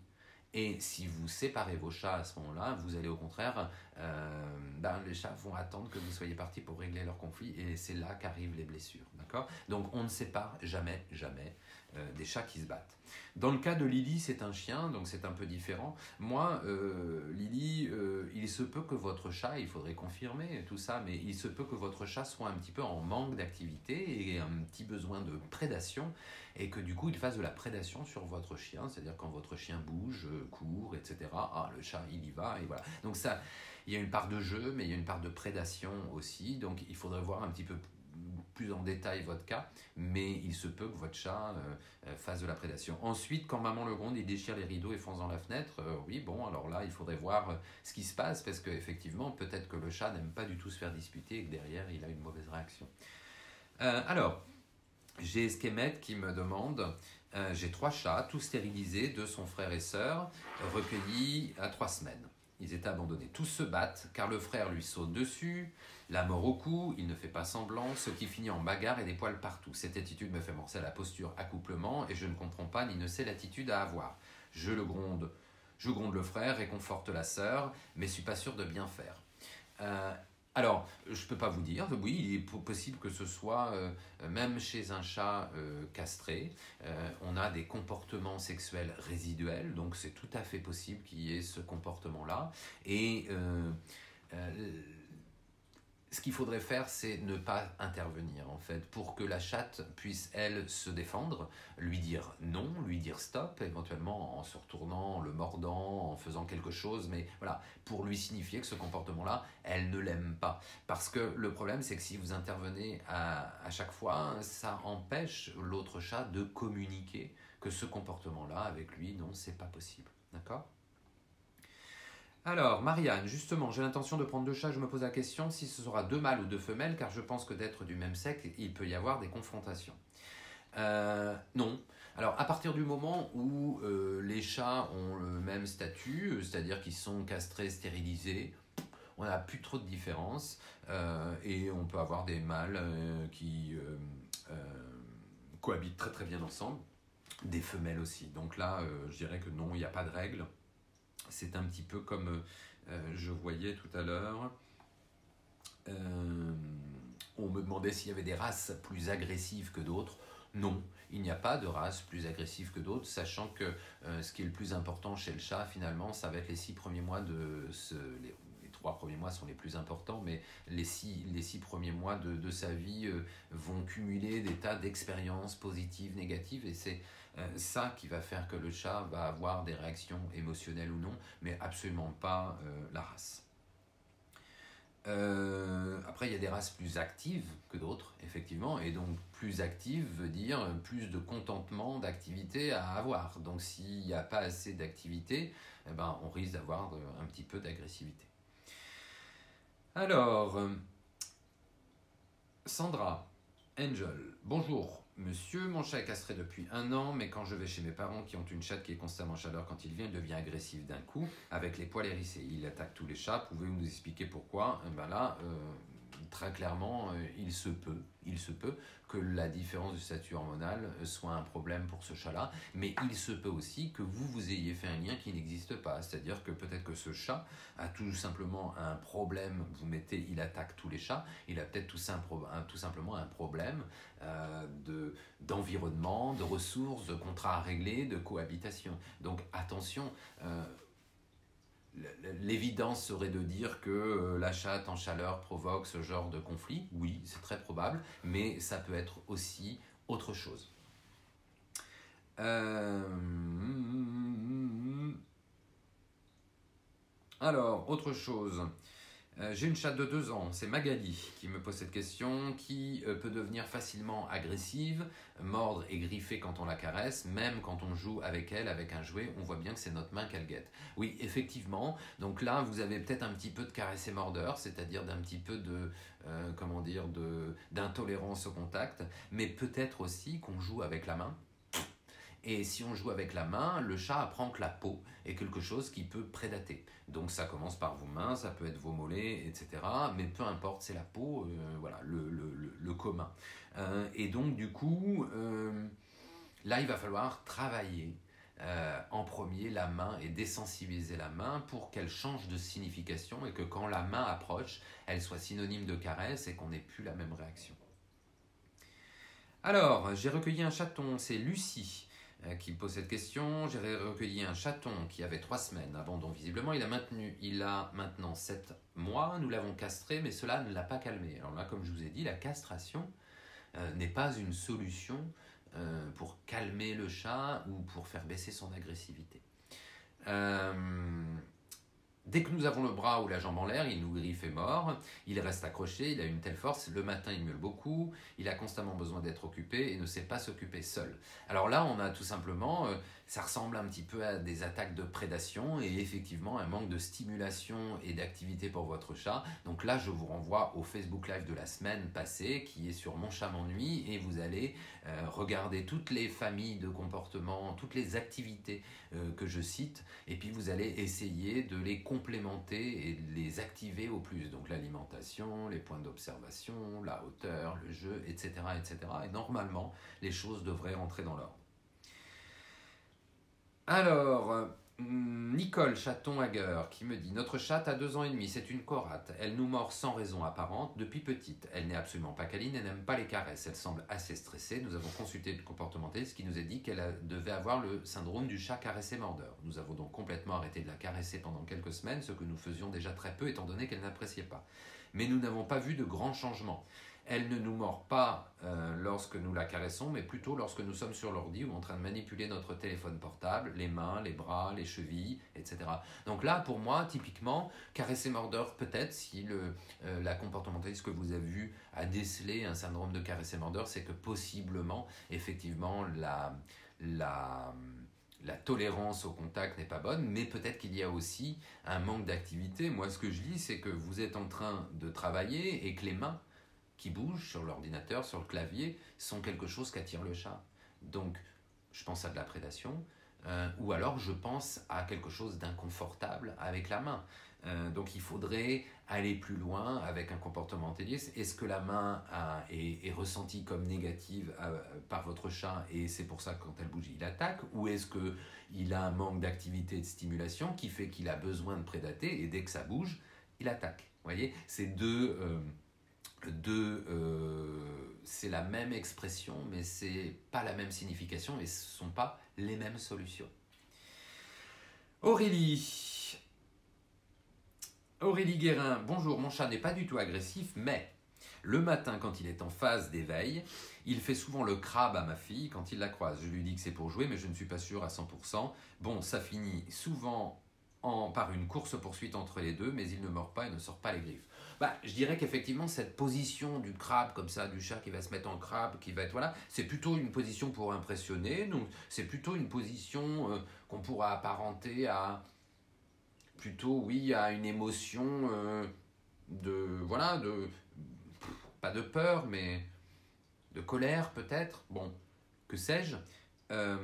Et si vous séparez vos chats à ce moment-là, vous allez au contraire, euh, ben les chats vont attendre que vous soyez partis pour régler leur conflit, et c'est là qu'arrivent les blessures, d'accord? Donc on ne sépare jamais, jamais euh, des chats qui se battent. Dans le cas de Lily, c'est un chien, donc c'est un peu différent. Moi, euh, Lily, euh, il se peut que votre chat, il faudrait confirmer tout ça, mais il se peut que votre chat soit un petit peu en manque d'activité et un petit besoin de prédation, et que du coup, il fasse de la prédation sur votre chien, c'est-à-dire quand votre chien bouge, court, et cetera. Ah, le chat, il y va, et voilà. Donc ça, il y a une part de jeu, mais il y a une part de prédation aussi, donc il faudrait voir un petit peu plus en détail votre cas, mais il se peut que votre chat euh, fasse de la prédation. Ensuite, quand maman le gronde, il déchire les rideaux et fonce dans la fenêtre. Euh, oui, bon, alors là, il faudrait voir ce qui se passe, parce qu'effectivement, peut-être que le chat n'aime pas du tout se faire disputer et que derrière, il a une mauvaise réaction. Euh, alors, j'ai Esquémette qui me demande... Euh, j'ai trois chats, tous stérilisés, deux sont frères et sœurs, recueillis à trois semaines. Ils étaient abandonnés. Tous se battent, car le frère lui saute dessus, la mort au cou, il ne fait pas semblant, ce qui finit en bagarre et des poils partout. Cette attitude me fait penser à la posture accouplement, et je ne comprends pas ni ne sais l'attitude à avoir. Je le gronde, je gronde le frère, réconforte la sœur, mais suis pas sûr de bien faire. Euh, Alors, je ne peux pas vous dire, oui, il est possible que ce soit, euh, même chez un chat euh, castré, euh, on a des comportements sexuels résiduels, donc c'est tout à fait possible qu'il y ait ce comportement-là. Et euh, euh, ce qu'il faudrait faire, c'est ne pas intervenir, en fait, pour que la chatte puisse, elle, se défendre, lui dire non, lui dire stop, éventuellement en se retournant, en le mordant, en faisant quelque chose, mais voilà, pour lui signifier que ce comportement-là, elle ne l'aime pas. Parce que le problème, c'est que si vous intervenez à, à chaque fois, ça empêche l'autre chat de communiquer que ce comportement-là, avec lui, non, c'est pas possible. D'accord ? Alors, Marianne, justement, j'ai l'intention de prendre deux chats, je me pose la question si ce sera deux mâles ou deux femelles, car je pense que d'être du même sexe, il peut y avoir des confrontations. Euh, non. Alors, à partir du moment où euh, les chats ont le même statut, c'est-à-dire qu'ils sont castrés, stérilisés, on n'a plus trop de différence, euh, et on peut avoir des mâles euh, qui euh, euh, cohabitent très très bien ensemble, des femelles aussi. Donc là, euh, je dirais que non, il n'y a pas de règle. C'est un petit peu comme euh, je voyais tout à l'heure, euh, on me demandait s'il y avait des races plus agressives que d'autres. Non, il n'y a pas de race plus agressive que d'autres, sachant que euh, ce qui est le plus important chez le chat, finalement, ça va être les six premiers mois de... ce, les, les trois premiers mois sont les plus importants, mais les six, les six premiers mois de, de sa vie euh, vont cumuler des tas d'expériences positives, négatives, et c'est... ça qui va faire que le chat va avoir des réactions émotionnelles ou non, mais absolument pas euh, la race. Euh, après, il y a des races plus actives que d'autres, effectivement, et donc plus active veut dire plus de contentement d'activité à avoir. Donc s'il n'y a pas assez d'activité, eh ben, on risque d'avoir un petit peu d'agressivité. Alors, Sandra, Angel, bonjour. Monsieur, mon chat est castré depuis un an, mais quand je vais chez mes parents qui ont une chatte qui est constamment en chaleur quand il vient, il devient agressif d'un coup, avec les poils hérissés. Il attaque tous les chats, pouvez-vous nous expliquer pourquoi? Et ben là, euh, très clairement, euh, il se peut, il se peut que la différence de statut hormonal soit un problème pour ce chat-là, mais il se peut aussi que vous vous ayez fait un lien qui n'existe pas, c'est-à-dire que peut-être que ce chat a tout simplement un problème, vous mettez « il attaque tous les chats », il a peut-être tout, tout simplement un problème euh, de d'environnement, de ressources, de contrats à régler, de cohabitation. Donc attention, euh, l'évidence serait de dire que la chatte en chaleur provoque ce genre de conflit. Oui, c'est très probable, mais ça peut être aussi autre chose. Euh... Alors, autre chose... Euh, j'ai une chatte de deux ans, c'est Magali qui me pose cette question, qui euh, peut devenir facilement agressive, mordre et griffer quand on la caresse, même quand on joue avec elle, avec un jouet, on voit bien que c'est notre main qu'elle guette. Oui, effectivement, donc là vous avez peut-être un petit peu de caressé-mordeur, c'est-à-dire d'un petit peu de, euh, comment dire, de, d'intolérance au contact, mais peut-être aussi qu'on joue avec la main. Et si on joue avec la main, le chat apprend que la peau est quelque chose qui peut prédater. Donc ça commence par vos mains, ça peut être vos mollets, et cetera. Mais peu importe, c'est la peau, euh, voilà, le, le, le, le commun. Euh, et donc du coup, euh, là il va falloir travailler euh, en premier la main et désensibiliser la main pour qu'elle change de signification et que quand la main approche, elle soit synonyme de caresse et qu'on n'ait plus la même réaction. Alors, j'ai recueilli un chaton, c'est Lucie qui me pose cette question. J'ai recueilli un chaton qui avait trois semaines, abandon visiblement, il a, maintenu, il a maintenant sept mois, nous l'avons castré, mais cela ne l'a pas calmé. Alors là, comme je vous ai dit, la castration euh, n'est pas une solution euh, pour calmer le chat ou pour faire baisser son agressivité. Euh, Dès que nous avons le bras ou la jambe en l'air, il nous griffe et mord, il reste accroché, il a une telle force, le matin il miaule beaucoup, il a constamment besoin d'être occupé et ne sait pas s'occuper seul. Alors là, on a tout simplement, euh, ça ressemble un petit peu à des attaques de prédation et effectivement un manque de stimulation et d'activité pour votre chat. Donc là, je vous renvoie au Facebook Live de la semaine passée qui est sur Mon chat m'ennuie et vous allez euh, regarder toutes les familles de comportements, toutes les activités euh, que je cite et puis vous allez essayer de les comprendre, complémenter et de les activer au plus. Donc l'alimentation, les points d'observation, la hauteur, le jeu, et cetera, et cetera. Et normalement, les choses devraient rentrer dans l'ordre. Alors, Nicole Chaton-Haguer qui me dit « Notre chatte a deux ans et demi, c'est une corate. Elle nous mord sans raison apparente depuis petite. Elle n'est absolument pas câline et n'aime pas les caresses. Elle semble assez stressée. Nous avons consulté le comportementaliste qui nous a dit qu'elle devait avoir le syndrome du chat caressé-mordeur. Nous avons donc complètement arrêté de la caresser pendant quelques semaines, ce que nous faisions déjà très peu étant donné qu'elle n'appréciait pas. Mais nous n'avons pas vu de grands changements. » Elle ne nous mord pas euh, lorsque nous la caressons, mais plutôt lorsque nous sommes sur l'ordi ou en train de manipuler notre téléphone portable, les mains, les bras, les chevilles, et cetera. Donc là, pour moi, typiquement, caressé-mordeur peut-être, si le, euh, la comportementaliste que vous avez vue a décelé un syndrome de caressé-mordeur, c'est que possiblement, effectivement, la... la La tolérance au contact n'est pas bonne, mais peut-être qu'il y a aussi un manque d'activité. Moi, ce que je dis, c'est que vous êtes en train de travailler et que les mains qui bougent sur l'ordinateur, sur le clavier, sont quelque chose qu'attire le chat. Donc, je pense à de la prédation, euh, ou alors je pense à quelque chose d'inconfortable avec la main. Euh, donc, il faudrait aller plus loin avec un comportementaliste. Est-ce que la main a, est, est ressentie comme négative euh, par votre chat et c'est pour ça que quand elle bouge, il attaque? Ou est-ce qu'il a un manque d'activité et de stimulation qui fait qu'il a besoin de prédater et dès que ça bouge, il attaque? Vous voyez, c'est deux... Euh, deux euh, c'est la même expression, mais c'est pas la même signification et ce ne sont pas les mêmes solutions. Aurélie Aurélie Guérin, bonjour, mon chat n'est pas du tout agressif, mais le matin quand il est en phase d'éveil, il fait souvent le crabe à ma fille quand il la croise. Je lui dis que c'est pour jouer, mais je ne suis pas sûr à cent pour cent. Bon, ça finit souvent en, par une course-poursuite entre les deux, mais il ne mord pas et ne sort pas les griffes. Bah, je dirais qu'effectivement, cette position du crabe comme ça, du chat qui va se mettre en crabe, qui va être voilà, c'est plutôt une position pour impressionner, donc c'est plutôt une position euh, qu'on pourra apparenter à... plutôt, oui, à une émotion euh, de, voilà, de, pff, pas de peur, mais de colère peut-être, bon, que sais-je. Euh,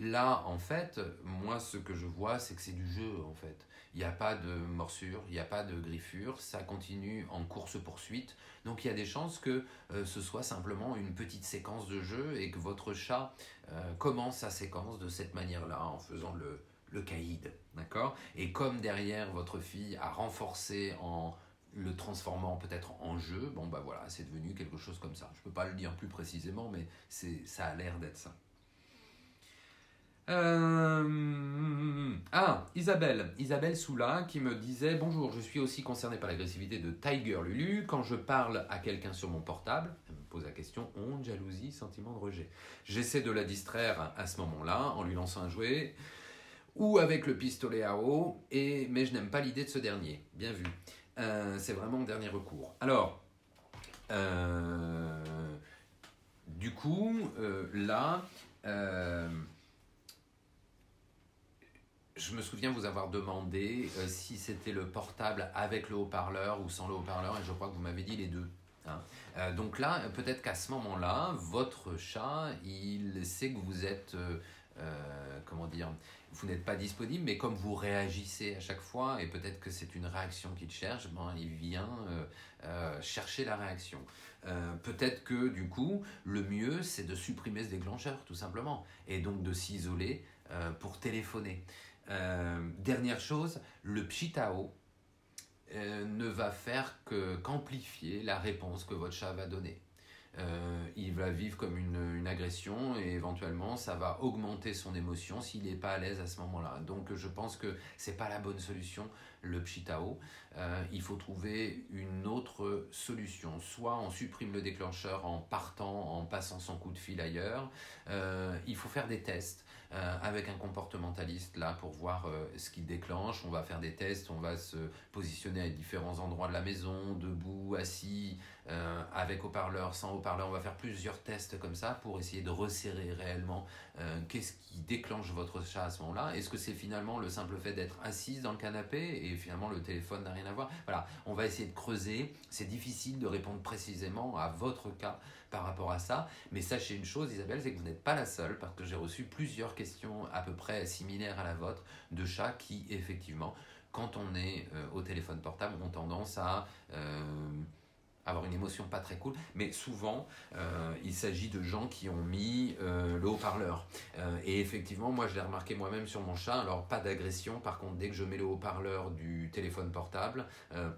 là, en fait, moi, ce que je vois, c'est que c'est du jeu, en fait. Il n'y a pas de morsure, il n'y a pas de griffure, ça continue en course-poursuite. Donc, il y a des chances que euh, ce soit simplement une petite séquence de jeu et que votre chat euh, commence sa séquence de cette manière-là, en faisant le... le caïd, d'accord? Et comme derrière votre fille a renforcé en le transformant peut-être en jeu, bon bah voilà, c'est devenu quelque chose comme ça. Je peux pas le dire plus précisément, mais c'est ça a l'air d'être ça. Euh... Ah, Isabelle, Isabelle Soula qui me disait « Bonjour, je suis aussi concernée par l'agressivité de Tiger Lulu. Quand je parle à quelqu'un sur mon portable, elle me pose la question « honte, jalousie, sentiment de rejet ». J'essaie de la distraire à ce moment-là en lui lançant un jouet. » ou avec le pistolet à eau, et, mais je n'aime pas l'idée de ce dernier. Bien vu. Euh, c'est vraiment le dernier recours. Alors, euh, du coup, euh, là, euh, je me souviens vous avoir demandé euh, si c'était le portable avec le haut-parleur ou sans le haut-parleur, et je crois que vous m'avez dit les deux. Hein. Euh, donc là, peut-être qu'à ce moment-là, votre chat, il sait que vous êtes... Euh, Euh, comment dire, vous n'êtes pas disponible, mais comme vous réagissez à chaque fois, et peut-être que c'est une réaction qu'il cherche, ben, il vient euh, euh, chercher la réaction. Euh, peut-être que du coup, le mieux, c'est de supprimer ce déclencheur, tout simplement, et donc de s'isoler euh, pour téléphoner. Euh, dernière chose, le pchitao euh, ne va faire que qu'amplifier la réponse que votre chat va donner. Euh, il va vivre comme une, une agression et éventuellement ça va augmenter son émotion s'il n'est pas à l'aise à ce moment-là. Donc je pense que c'est pas la bonne solution, le pchitao. Euh, il faut trouver une autre solution. Soit on supprime le déclencheur en partant, en passant son coup de fil ailleurs. Euh, il faut faire des tests. euh, avec un comportementaliste là pour voir euh, ce qu'il déclenche. On va faire des tests, on va se positionner à différents endroits de la maison, debout, assis, euh, avec haut-parleur, sans haut-parleur. On va faire plusieurs tests comme ça pour essayer de resserrer réellement euh, qu'est-ce qui déclenche votre chat à ce moment-là. Est-ce que c'est finalement le simple fait d'être assise dans le canapé et finalement le téléphone n'a rien à voir? Voilà, on va essayer de creuser. C'est difficile de répondre précisément à votre cas par rapport à ça, mais sachez une chose, Isabelle, c'est que vous n'êtes pas la seule, parce que j'ai reçu plusieurs questions à peu près similaires à la vôtre de chats qui, effectivement, quand on est euh, au téléphone portable, ont tendance à euh, avoir une émotion pas très cool, mais souvent euh, il s'agit de gens qui ont mis euh, le haut-parleur euh, et effectivement moi je l'ai remarqué moi-même sur mon chat. Alors pas d'agression, par contre dès que je mets le haut-parleur du téléphone portable, euh,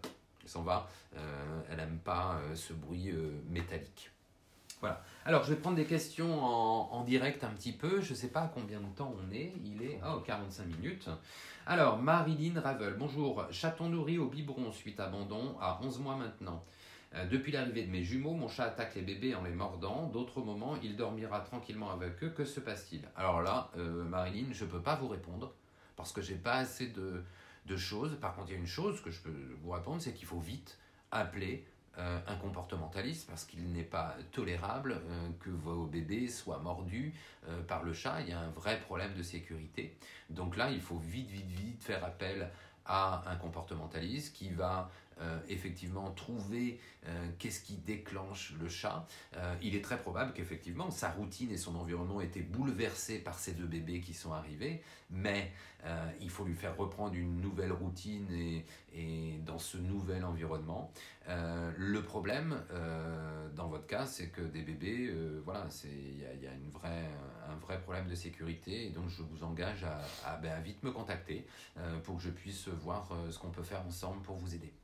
elle s'en va, euh, elle n'aime pas euh, ce bruit euh, métallique. Voilà, alors je vais prendre des questions en, en direct un petit peu, je ne sais pas à combien de temps on est, il est oh, quarante-cinq minutes. Alors Marilyn Ravel, bonjour, chaton nourri au biberon suite abandon à onze mois maintenant. Depuis l'arrivée de mes jumeaux, mon chat attaque les bébés en les mordant. D'autres moments, il dormira tranquillement avec eux. Que se passe-t-il? Alors là, euh, Marilyn, je ne peux pas vous répondre parce que je n'ai pas assez de, de choses. Par contre, il y a une chose que je peux vous répondre, c'est qu'il faut vite appeler euh, un comportementaliste parce qu'il n'est pas tolérable euh, que vos bébés soient mordus euh, par le chat. Il y a un vrai problème de sécurité. Donc là, il faut vite, vite, vite faire appel à un comportementaliste qui va euh, effectivement trouver euh, qu'est-ce qui déclenche le chat. Euh, il est très probable qu'effectivement sa routine et son environnement aient été bouleversés par ces deux bébés qui sont arrivés, mais euh, il faut lui faire reprendre une nouvelle routine et, et dans ce nouvel environnement. Euh, le problème euh, dans votre cas, c'est que des bébés, euh, voilà, il y a, y a une vraie, un vrai problème de sécurité, et donc je vous engage à, à, à vite me contacter euh, pour que je puisse voir euh, ce qu'on peut faire ensemble pour vous aider.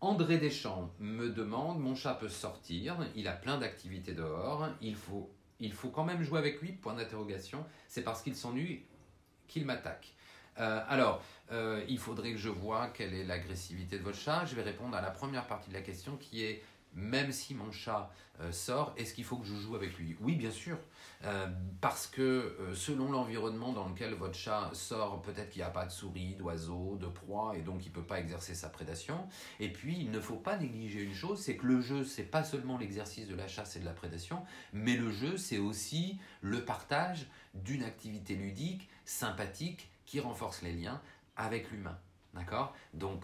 André Deschamps me demande, mon chat peut sortir, il a plein d'activités dehors, il faut, il faut quand même jouer avec lui, point d'interrogation, c'est parce qu'il s'ennuie qu'il m'attaque. Euh, alors, euh, il faudrait que je voie quelle est l'agressivité de votre chat. Je vais répondre à la première partie de la question qui est, même si mon chat euh, sort, est-ce qu'il faut que je joue avec lui? Oui, bien sûr, euh, parce que euh, selon l'environnement dans lequel votre chat sort, peut-être qu'il n'y a pas de souris, d'oiseaux, de proie, et donc il ne peut pas exercer sa prédation. Et puis, il ne faut pas négliger une chose, c'est que le jeu, ce n'est pas seulement l'exercice de la chasse et de la prédation, mais le jeu, c'est aussi le partage d'une activité ludique, sympathique, qui renforce les liens avec l'humain. D'accord? Donc,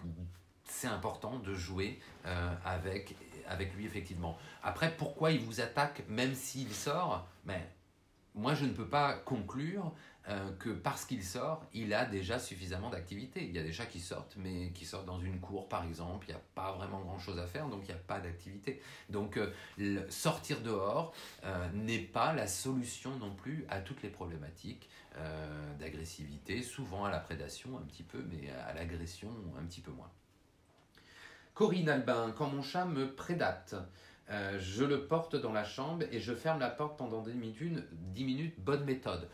c'est important de jouer euh, avec, avec lui, effectivement. Après, pourquoi il vous attaque même s'il sort? Ben, moi, je ne peux pas conclure euh, que parce qu'il sort, il a déjà suffisamment d'activité. Il y a des chats qui sortent, mais qui sortent dans une cour, par exemple. Il n'y a pas vraiment grand-chose à faire, donc il n'y a pas d'activité. Donc, euh, le sortir dehors euh, n'est pas la solution non plus à toutes les problématiques euh, d'agressivité, souvent à la prédation un petit peu, mais à l'agression un petit peu moins. Corinne Albin, quand mon chat me prédate, euh, je le porte dans la chambre et je ferme la porte pendant dix minutes, dix minutes, bonne méthode?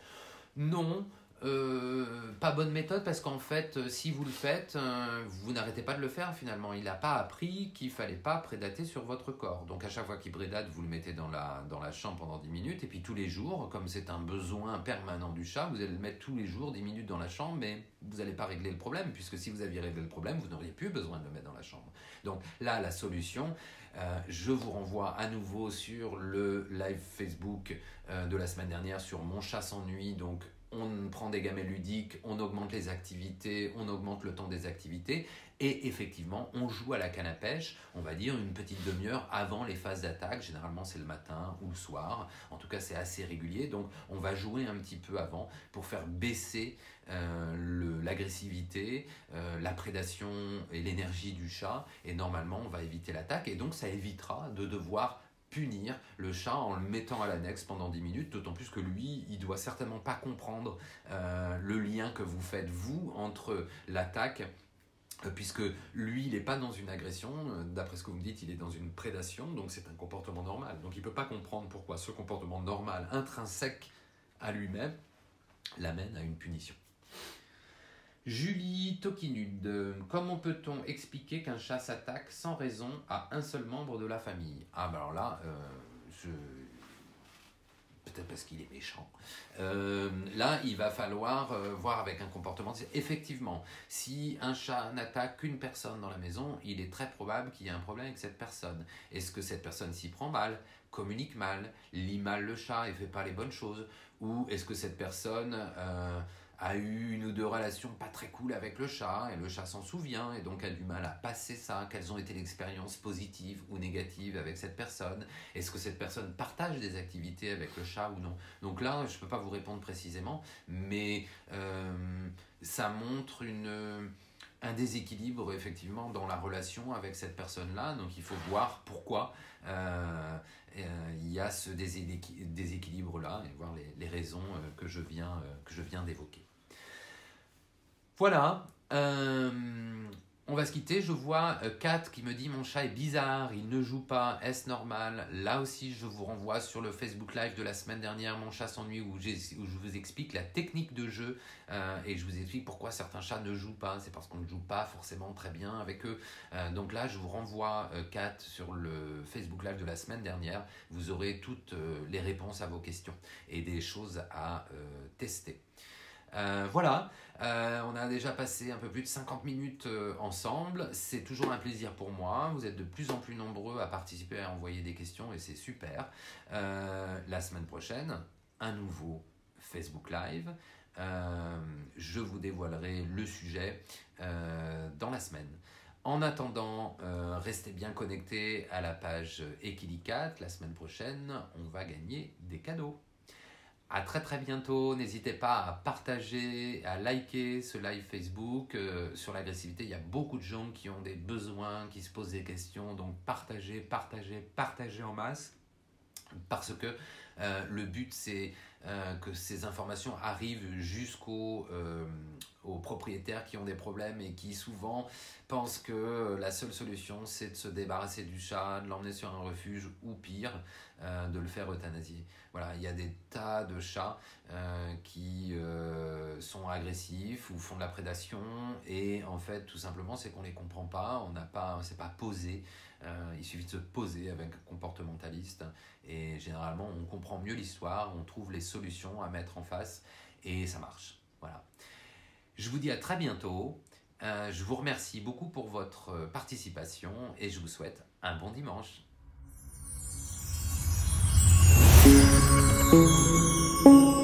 Non, euh, pas bonne méthode, parce qu'en fait, si vous le faites, euh, vous n'arrêtez pas de le faire finalement. Il n'a pas appris qu'il ne fallait pas prédater sur votre corps. Donc à chaque fois qu'il prédate, vous le mettez dans la, dans la chambre pendant dix minutes, et puis tous les jours, comme c'est un besoin permanent du chat, vous allez le mettre tous les jours dix minutes dans la chambre, mais vous n'allez pas régler le problème, puisque si vous aviez réglé le problème, vous n'auriez plus besoin de le mettre dans la chambre. Donc là, la solution, euh, je vous renvoie à nouveau sur le live Facebook euh, de la semaine dernière sur Mon chat s'ennuie. Donc on prend des gamelles ludiques, on augmente les activités, on augmente le temps des activités, et effectivement, on joue à la canne à pêche, on va dire une petite demi-heure avant les phases d'attaque. Généralement, c'est le matin ou le soir. En tout cas, c'est assez régulier. Donc, on va jouer un petit peu avant pour faire baisser euh, l'agressivité, euh, la prédation et l'énergie du chat. Et normalement, on va éviter l'attaque. Et donc, ça évitera de devoir punir le chat en le mettant à l'annexe pendant dix minutes, d'autant plus que lui, il ne doit certainement pas comprendre euh, le lien que vous faites, vous, entre l'attaque, euh, puisque lui, il n'est pas dans une agression, euh, d'après ce que vous me dites, il est dans une prédation, donc c'est un comportement normal. Donc il ne peut pas comprendre pourquoi ce comportement normal, intrinsèque à lui-même, l'amène à une punition. Julie Tokinud, comment peut-on expliquer qu'un chat s'attaque sans raison à un seul membre de la famille? Ah ben alors là, euh, je... peut-être parce qu'il est méchant. Euh, là, il va falloir euh, voir avec un comportement. Effectivement, si un chat n'attaque qu'une personne dans la maison, il est très probable qu'il y ait un problème avec cette personne. Est-ce que cette personne s'y prend mal, communique mal, lit mal le chat et fait pas les bonnes choses? Ou est-ce que cette personne... Euh, a eu une ou deux relations pas très cool avec le chat, et le chat s'en souvient, et donc a du mal à passer ça? Quelles ont été les expériences positives ou négatives avec cette personne? Est-ce que cette personne partage des activités avec le chat ou non? Donc là, je ne peux pas vous répondre précisément, mais euh, ça montre une, un déséquilibre, effectivement, dans la relation avec cette personne-là. Donc il faut voir pourquoi euh, euh, il y a ce déséquilibre-là, et voir les, les raisons euh, que je viens, euh, que je viens d'évoquer. Voilà, euh, on va se quitter. Je vois Kat qui me dit « Mon chat est bizarre, il ne joue pas, est-ce normal ?» Là aussi, je vous renvoie sur le Facebook Live de la semaine dernière « Mon chat s'ennuie » où, où je vous explique la technique de jeu euh, et je vous explique pourquoi certains chats ne jouent pas. C'est parce qu'on ne joue pas forcément très bien avec eux. Euh, donc là, je vous renvoie euh, Kat sur le Facebook Live de la semaine dernière. Vous aurez toutes euh, les réponses à vos questions et des choses à euh, tester. Euh, voilà, euh, on a déjà passé un peu plus de cinquante minutes euh, ensemble. C'est toujours un plaisir pour moi. Vous êtes de plus en plus nombreux à participer, à envoyer des questions et c'est super. Euh, la semaine prochaine, un nouveau Facebook Live. Euh, je vous dévoilerai le sujet euh, dans la semaine. En attendant, euh, restez bien connectés à la page EquiliCat. La semaine prochaine, on va gagner des cadeaux. À très très bientôt, n'hésitez pas à partager, à liker ce live Facebook. Euh, sur l'agressivité, il y a beaucoup de gens qui ont des besoins, qui se posent des questions, donc partagez, partagez, partagez en masse, parce que euh, le but c'est euh, que ces informations arrivent jusqu'aux euh, aux propriétaires qui ont des problèmes et qui souvent pensent que la seule solution c'est de se débarrasser du chat, de l'emmener sur un refuge ou pire, euh, de le faire euthanasier. Voilà, il y a des tas de chats euh, qui euh, sont agressifs ou font de la prédation et en fait tout simplement c'est qu'on les comprend pas, on n'a pas, c'est pas posé. Euh, il suffit de se poser avec un comportementaliste et généralement on comprend mieux l'histoire, on trouve les solutions à mettre en face et ça marche. Voilà. Je vous dis à très bientôt, euh, je vous remercie beaucoup pour votre participation et je vous souhaite un bon dimanche. Thank you.